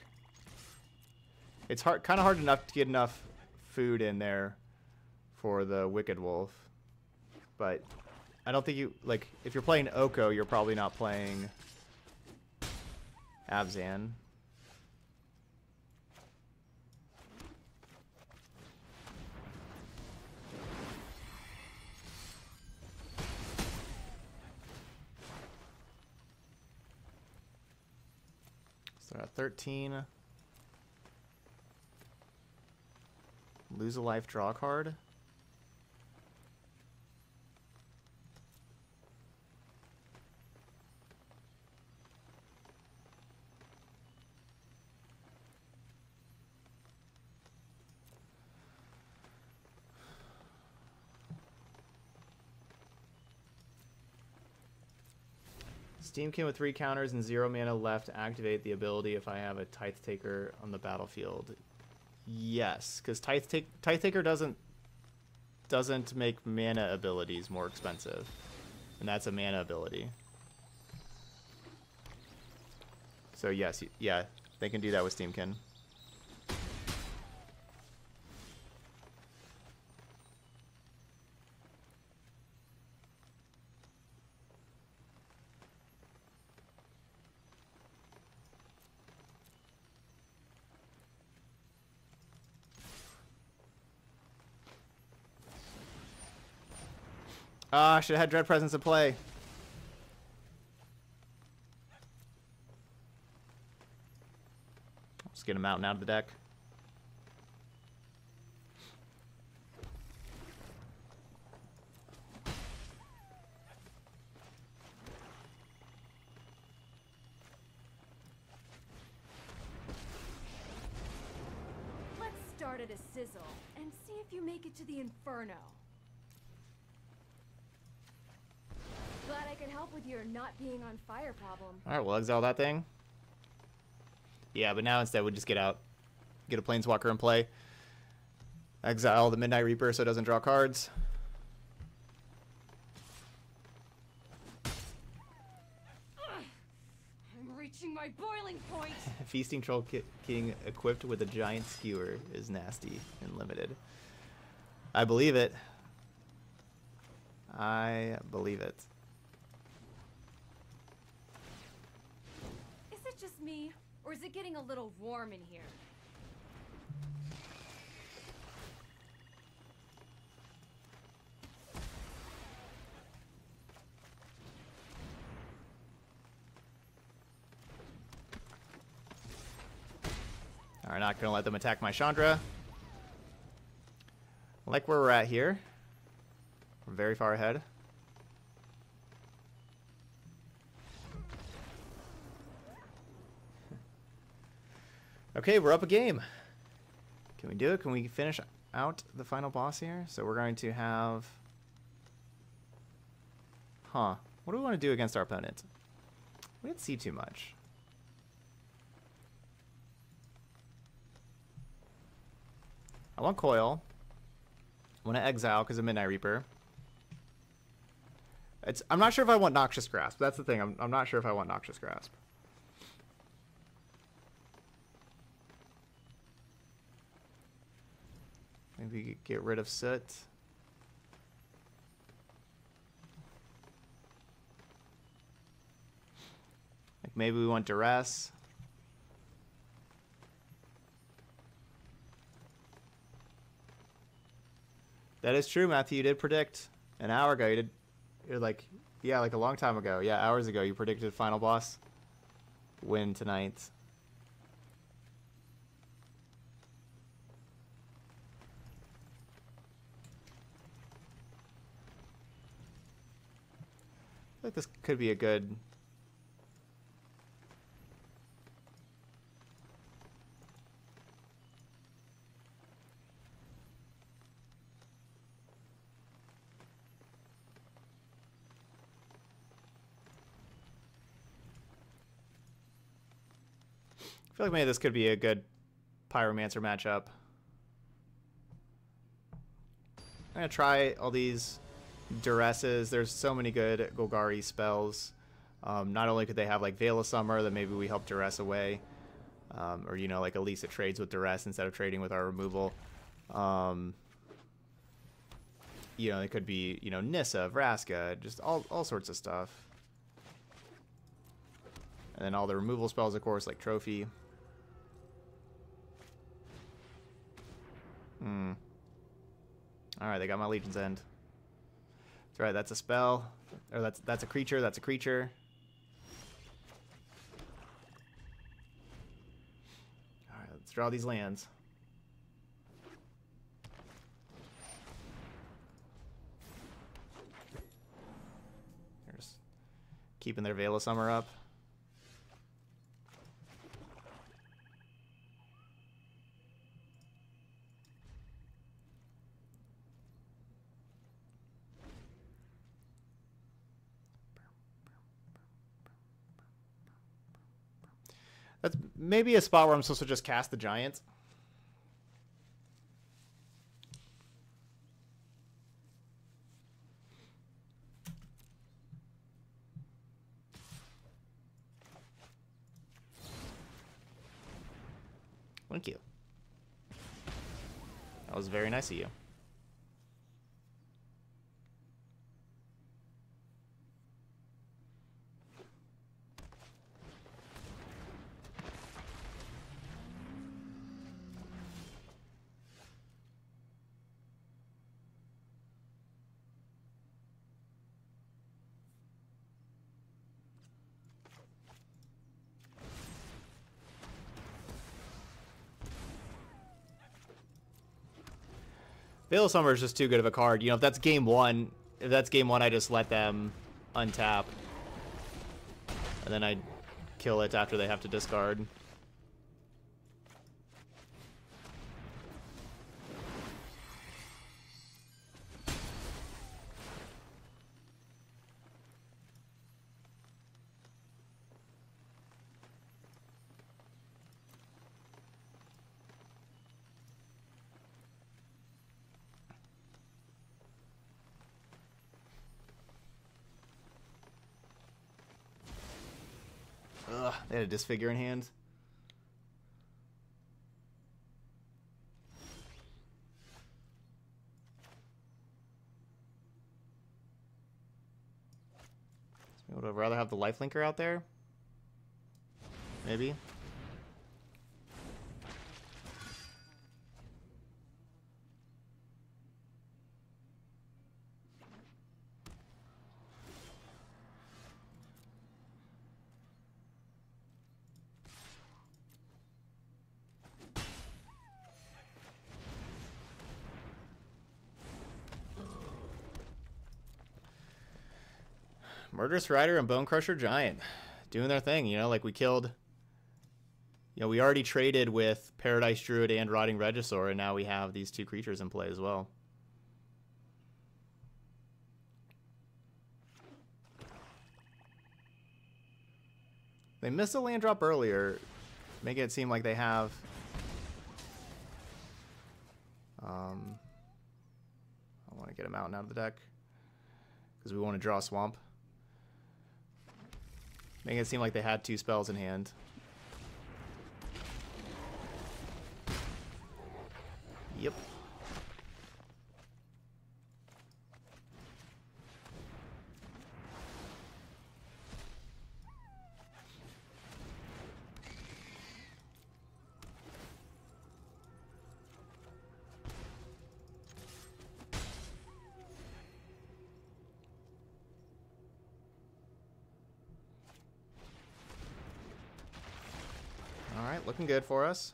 It's hard, kind of hard enough to get enough food in there for the Wicked Wolf. But I don't think you, like, if you're playing Oko, you're probably not playing Abzan. We're at 13. Lose a life, draw a card. Steamkin with 3 counters and 0 mana left, activate the ability if I have a Tithe Taker on the battlefield. Yes, because Tithe Taker doesn't make mana abilities more expensive, and that's a mana ability. So yes, yeah, they can do that with Steamkin. Ah, I should have had Dread Presence to play. Let's get him out and out of the deck. Let's start at a sizzle and see if you make it to the inferno. Glad I could help with your not being on fire problem. All right, we'll exile that thing. Yeah, but now instead we just get out, get a Planeswalker in play. Exile the Midnight Reaper so it doesn't draw cards. I'm reaching my boiling point. Feasting Troll King equipped with a giant skewer is nasty and limited. I believe it. I believe it. Me, or is it getting a little warm in here? Alright, not gonna let them attack my Chandra. I like where we're at here. We're very far ahead. Okay, we're up a game. Can we do it? Can we finish out the final boss here? So we're going to have... Huh. What do we want to do against our opponent? We didn't see too much. I want Coil. I want to exile because of Midnight Reaper. I'm not sure if I want Noxious Grasp. That's the thing. I'm not sure if I want Noxious Grasp. Maybe we could get rid of Soot. Like maybe we want Duress. That is true, Matthew. You did predict an hour ago. You're like, yeah, like a long time ago. Yeah, hours ago. You predicted final boss win tonight. I think this could be a good... I feel like maybe this could be a good Pyromancer matchup. I'm going to try all these... Duresses. There's so many good Golgari spells. Not only could they have like Veil of Summer that maybe we help Duress away, or you know, like Elisa trades with Duress instead of trading with our removal. You know, it could be, you know, Nissa, Vraska, just all sorts of stuff. And then all the removal spells, of course, like Trophy. All right, they got my Legion's End. That's right, that's a spell. Or that's a creature. draw these lands. They're just keeping their Veil of Summer up. That's maybe a spot where I'm supposed to just cast the Giant. Thank you. That was very nice of you. Veil of Summer is just too good of a card. You know, if that's game one, I just let them untap. And then I kill it after they have to discard. They had a Disfigure in hand. So would I rather have the Lifelinker out there? Maybe. Murderous Rider and Bone Crusher Giant doing their thing, you know, like we killed, you know, we already traded with Paradise Druid and Rotting Regisaur, and now we have these two creatures in play as well. They missed a land drop earlier, making it seem like they have I want to get a mountain out of the deck because we want to draw a swamp. Making it seem like they had two spells in hand. Yep. Looking good for us.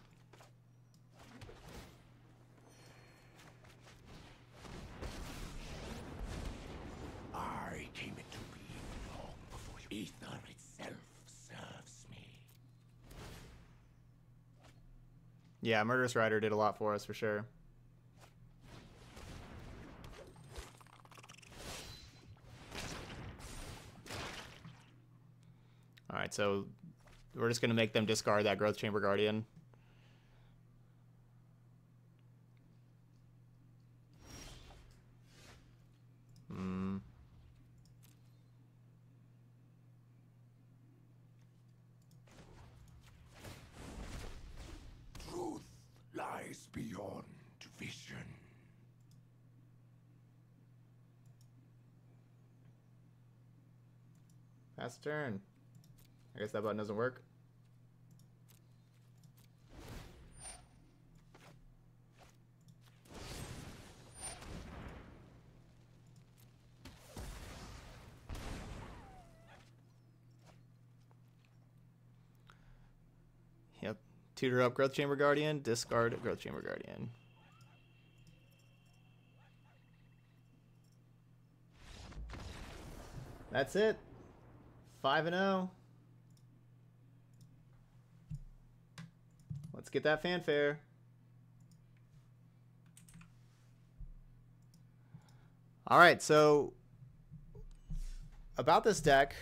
I came into being long before ether itself serves me. Yeah, Murderous Rider did a lot for us for sure. All right, so we're just going to make them discard that Growth Chamber Guardian. Truth lies beyond vision. Pass turn. I guess that button doesn't work. Tutor up Growth Chamber Guardian, discard Growth Chamber Guardian. That's it. 5-0. Let's get that fanfare. All right, so about this deck,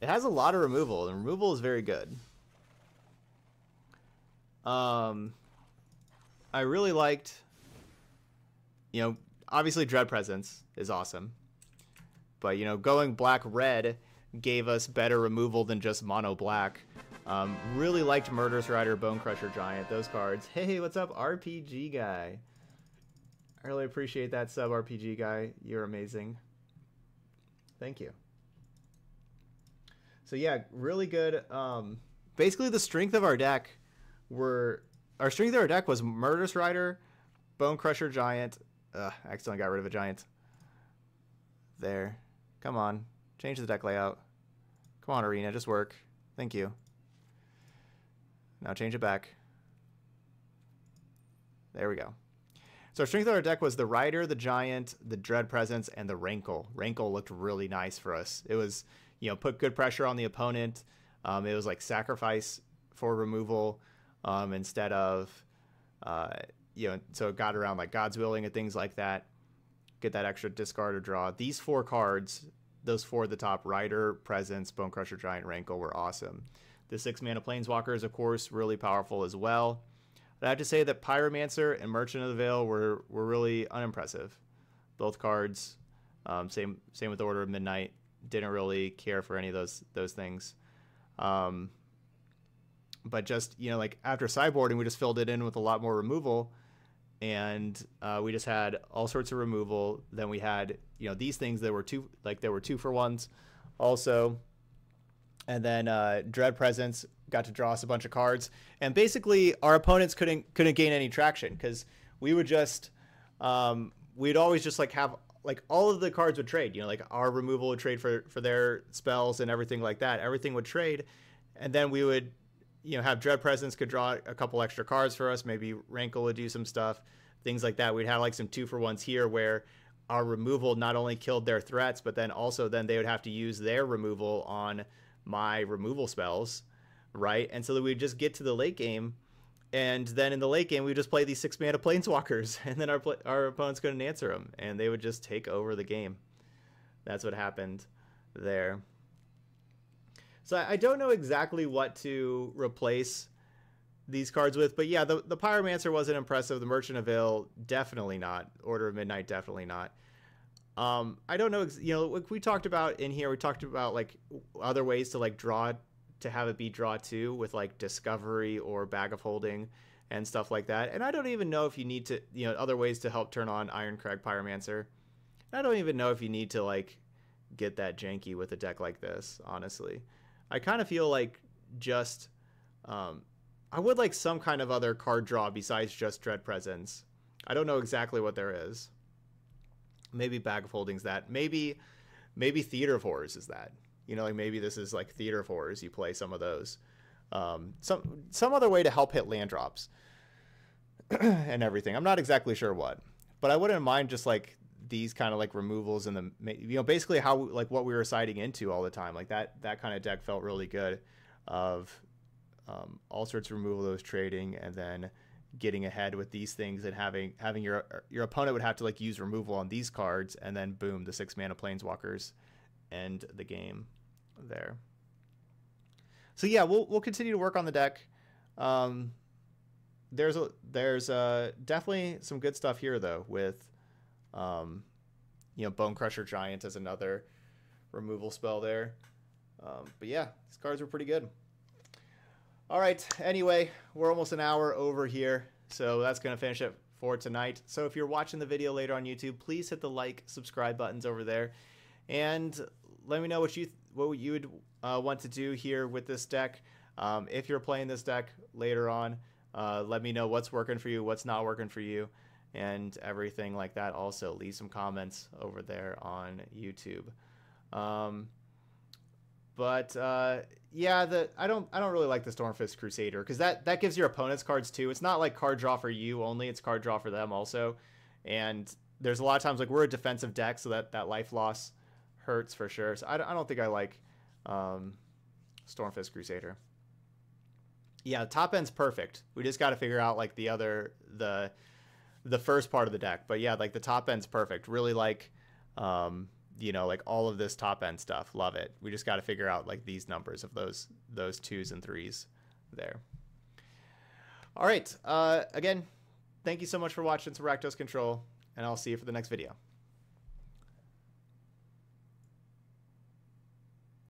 it has a lot of removal. The removal is very good. I really liked, you know, obviously Dread Presence is awesome. But, you know, going black-red gave us better removal than just mono-black. Really liked Murderous Rider, Bone Crusher Giant, those cards. Hey, what's up, RPG Guy? I really appreciate that sub, RPG Guy. You're amazing. Thank you. So, yeah, really good. Basically, the strength of our deck was Murderous Rider, Bone Crusher Giant. Ugh, I accidentally got rid of a Giant. There. Come on, change the deck layout. Come on, Arena, just work. Thank you. Now change it back. There we go. So our strength of our deck was the Rider, the Giant, the Dread Presence, and the Rankle. Rankle looked really nice for us. It was, you know, put good pressure on the opponent. It was like sacrifice for removal instead of, you know, so it got around like God's Willing and things like that. Get that extra discard or draw. These four cards, those four at the top, Rider, Presence, Bone Crusher Giant, Rankle, were awesome. The 6-mana Planeswalker is, of course, really powerful as well. But I have to say that Pyromancer and Merchant of the Vale were really unimpressive. Both cards, same with Order of Midnight, didn't really care for any of those things. But just, you know, like after sideboarding, we just filled it in with a lot more removal. And we just had all sorts of removal. Then we had, you know, these things that were two for ones also. And then Dread Presence got to draw us a bunch of cards. And basically our opponents couldn't gain any traction because we would just we'd always just like have like all of the cards would trade, you know, like our removal would trade for their spells and everything like that. Everything would trade. And then we would, you know, have Dread Presence could draw a couple extra cards for us. Maybe Rankle would do some stuff, things like that. We'd have like some 2-for-1s here where our removal not only killed their threats, but then also then they would have to use their removal on my removal spells, right? And so that we'd just get to the late game, and then in the late game we just play these 6-mana Planeswalkers, and then our opponents couldn't answer them, and they would just take over the game. That's what happened there. So I don't know exactly what to replace these cards with, but yeah, the Pyromancer wasn't impressive. The Merchant of Vale, definitely not. Order of Midnight, definitely not. I don't know, you know, like we talked about in here, we talked about like other ways to like draw, to have it be draw two with like Discovery or Bag of Holding and stuff like that. And I don't even know if you need to, you know, other ways to help turn on Irencrag Pyromancer. I don't even know if you need to like get that janky with a deck like this, honestly. I kind of feel like just, I would like some kind of other card draw besides just Dread Presence. I don't know exactly what there is. Maybe Bag of Holding's that. Maybe Theater of Horrors is that. You know, like maybe this is like Theater of Horrors. You play some of those. Some other way to help hit land drops and everything. I'm not exactly sure what, but I wouldn't mind just like these kind of like removals and the, you know, basically how like what we were siding into all the time, like that kind of deck felt really good of all sorts of removal, those trading, and then getting ahead with these things and having your opponent would have to like use removal on these cards, and then boom, the 6-mana Planeswalkers end the game there. So yeah, we'll continue to work on the deck. There's definitely some good stuff here though with you know, Bone Crusher Giant as another removal spell there. But yeah, these cards were pretty good. All right, anyway, we're almost an hour over here, so that's going to finish it for tonight. So if you're watching the video later on YouTube, please hit the like, subscribe buttons over there, and let me know what you would want to do here with this deck. If you're playing this deck later on, let me know what's working for you, what's not working for you, and everything like that. Also leave some comments over there on YouTube. But yeah, I don't really like the Stormfist Crusader because that gives your opponents cards too. It's not like card draw for you only; it's card draw for them also. And there's a lot of times like we're a defensive deck, so that life loss hurts for sure. So I don't think I like Stormfist Crusader. Yeah, top end's perfect. We just got to figure out like the first part of the deck. But yeah, like the top end's perfect. Really like. You know, like all of this top end stuff, love it. We just got to figure out like these numbers of those 2s and 3s there. All right, again, thank you so much for watching some Rakdos Control, and I'll see you for the next video.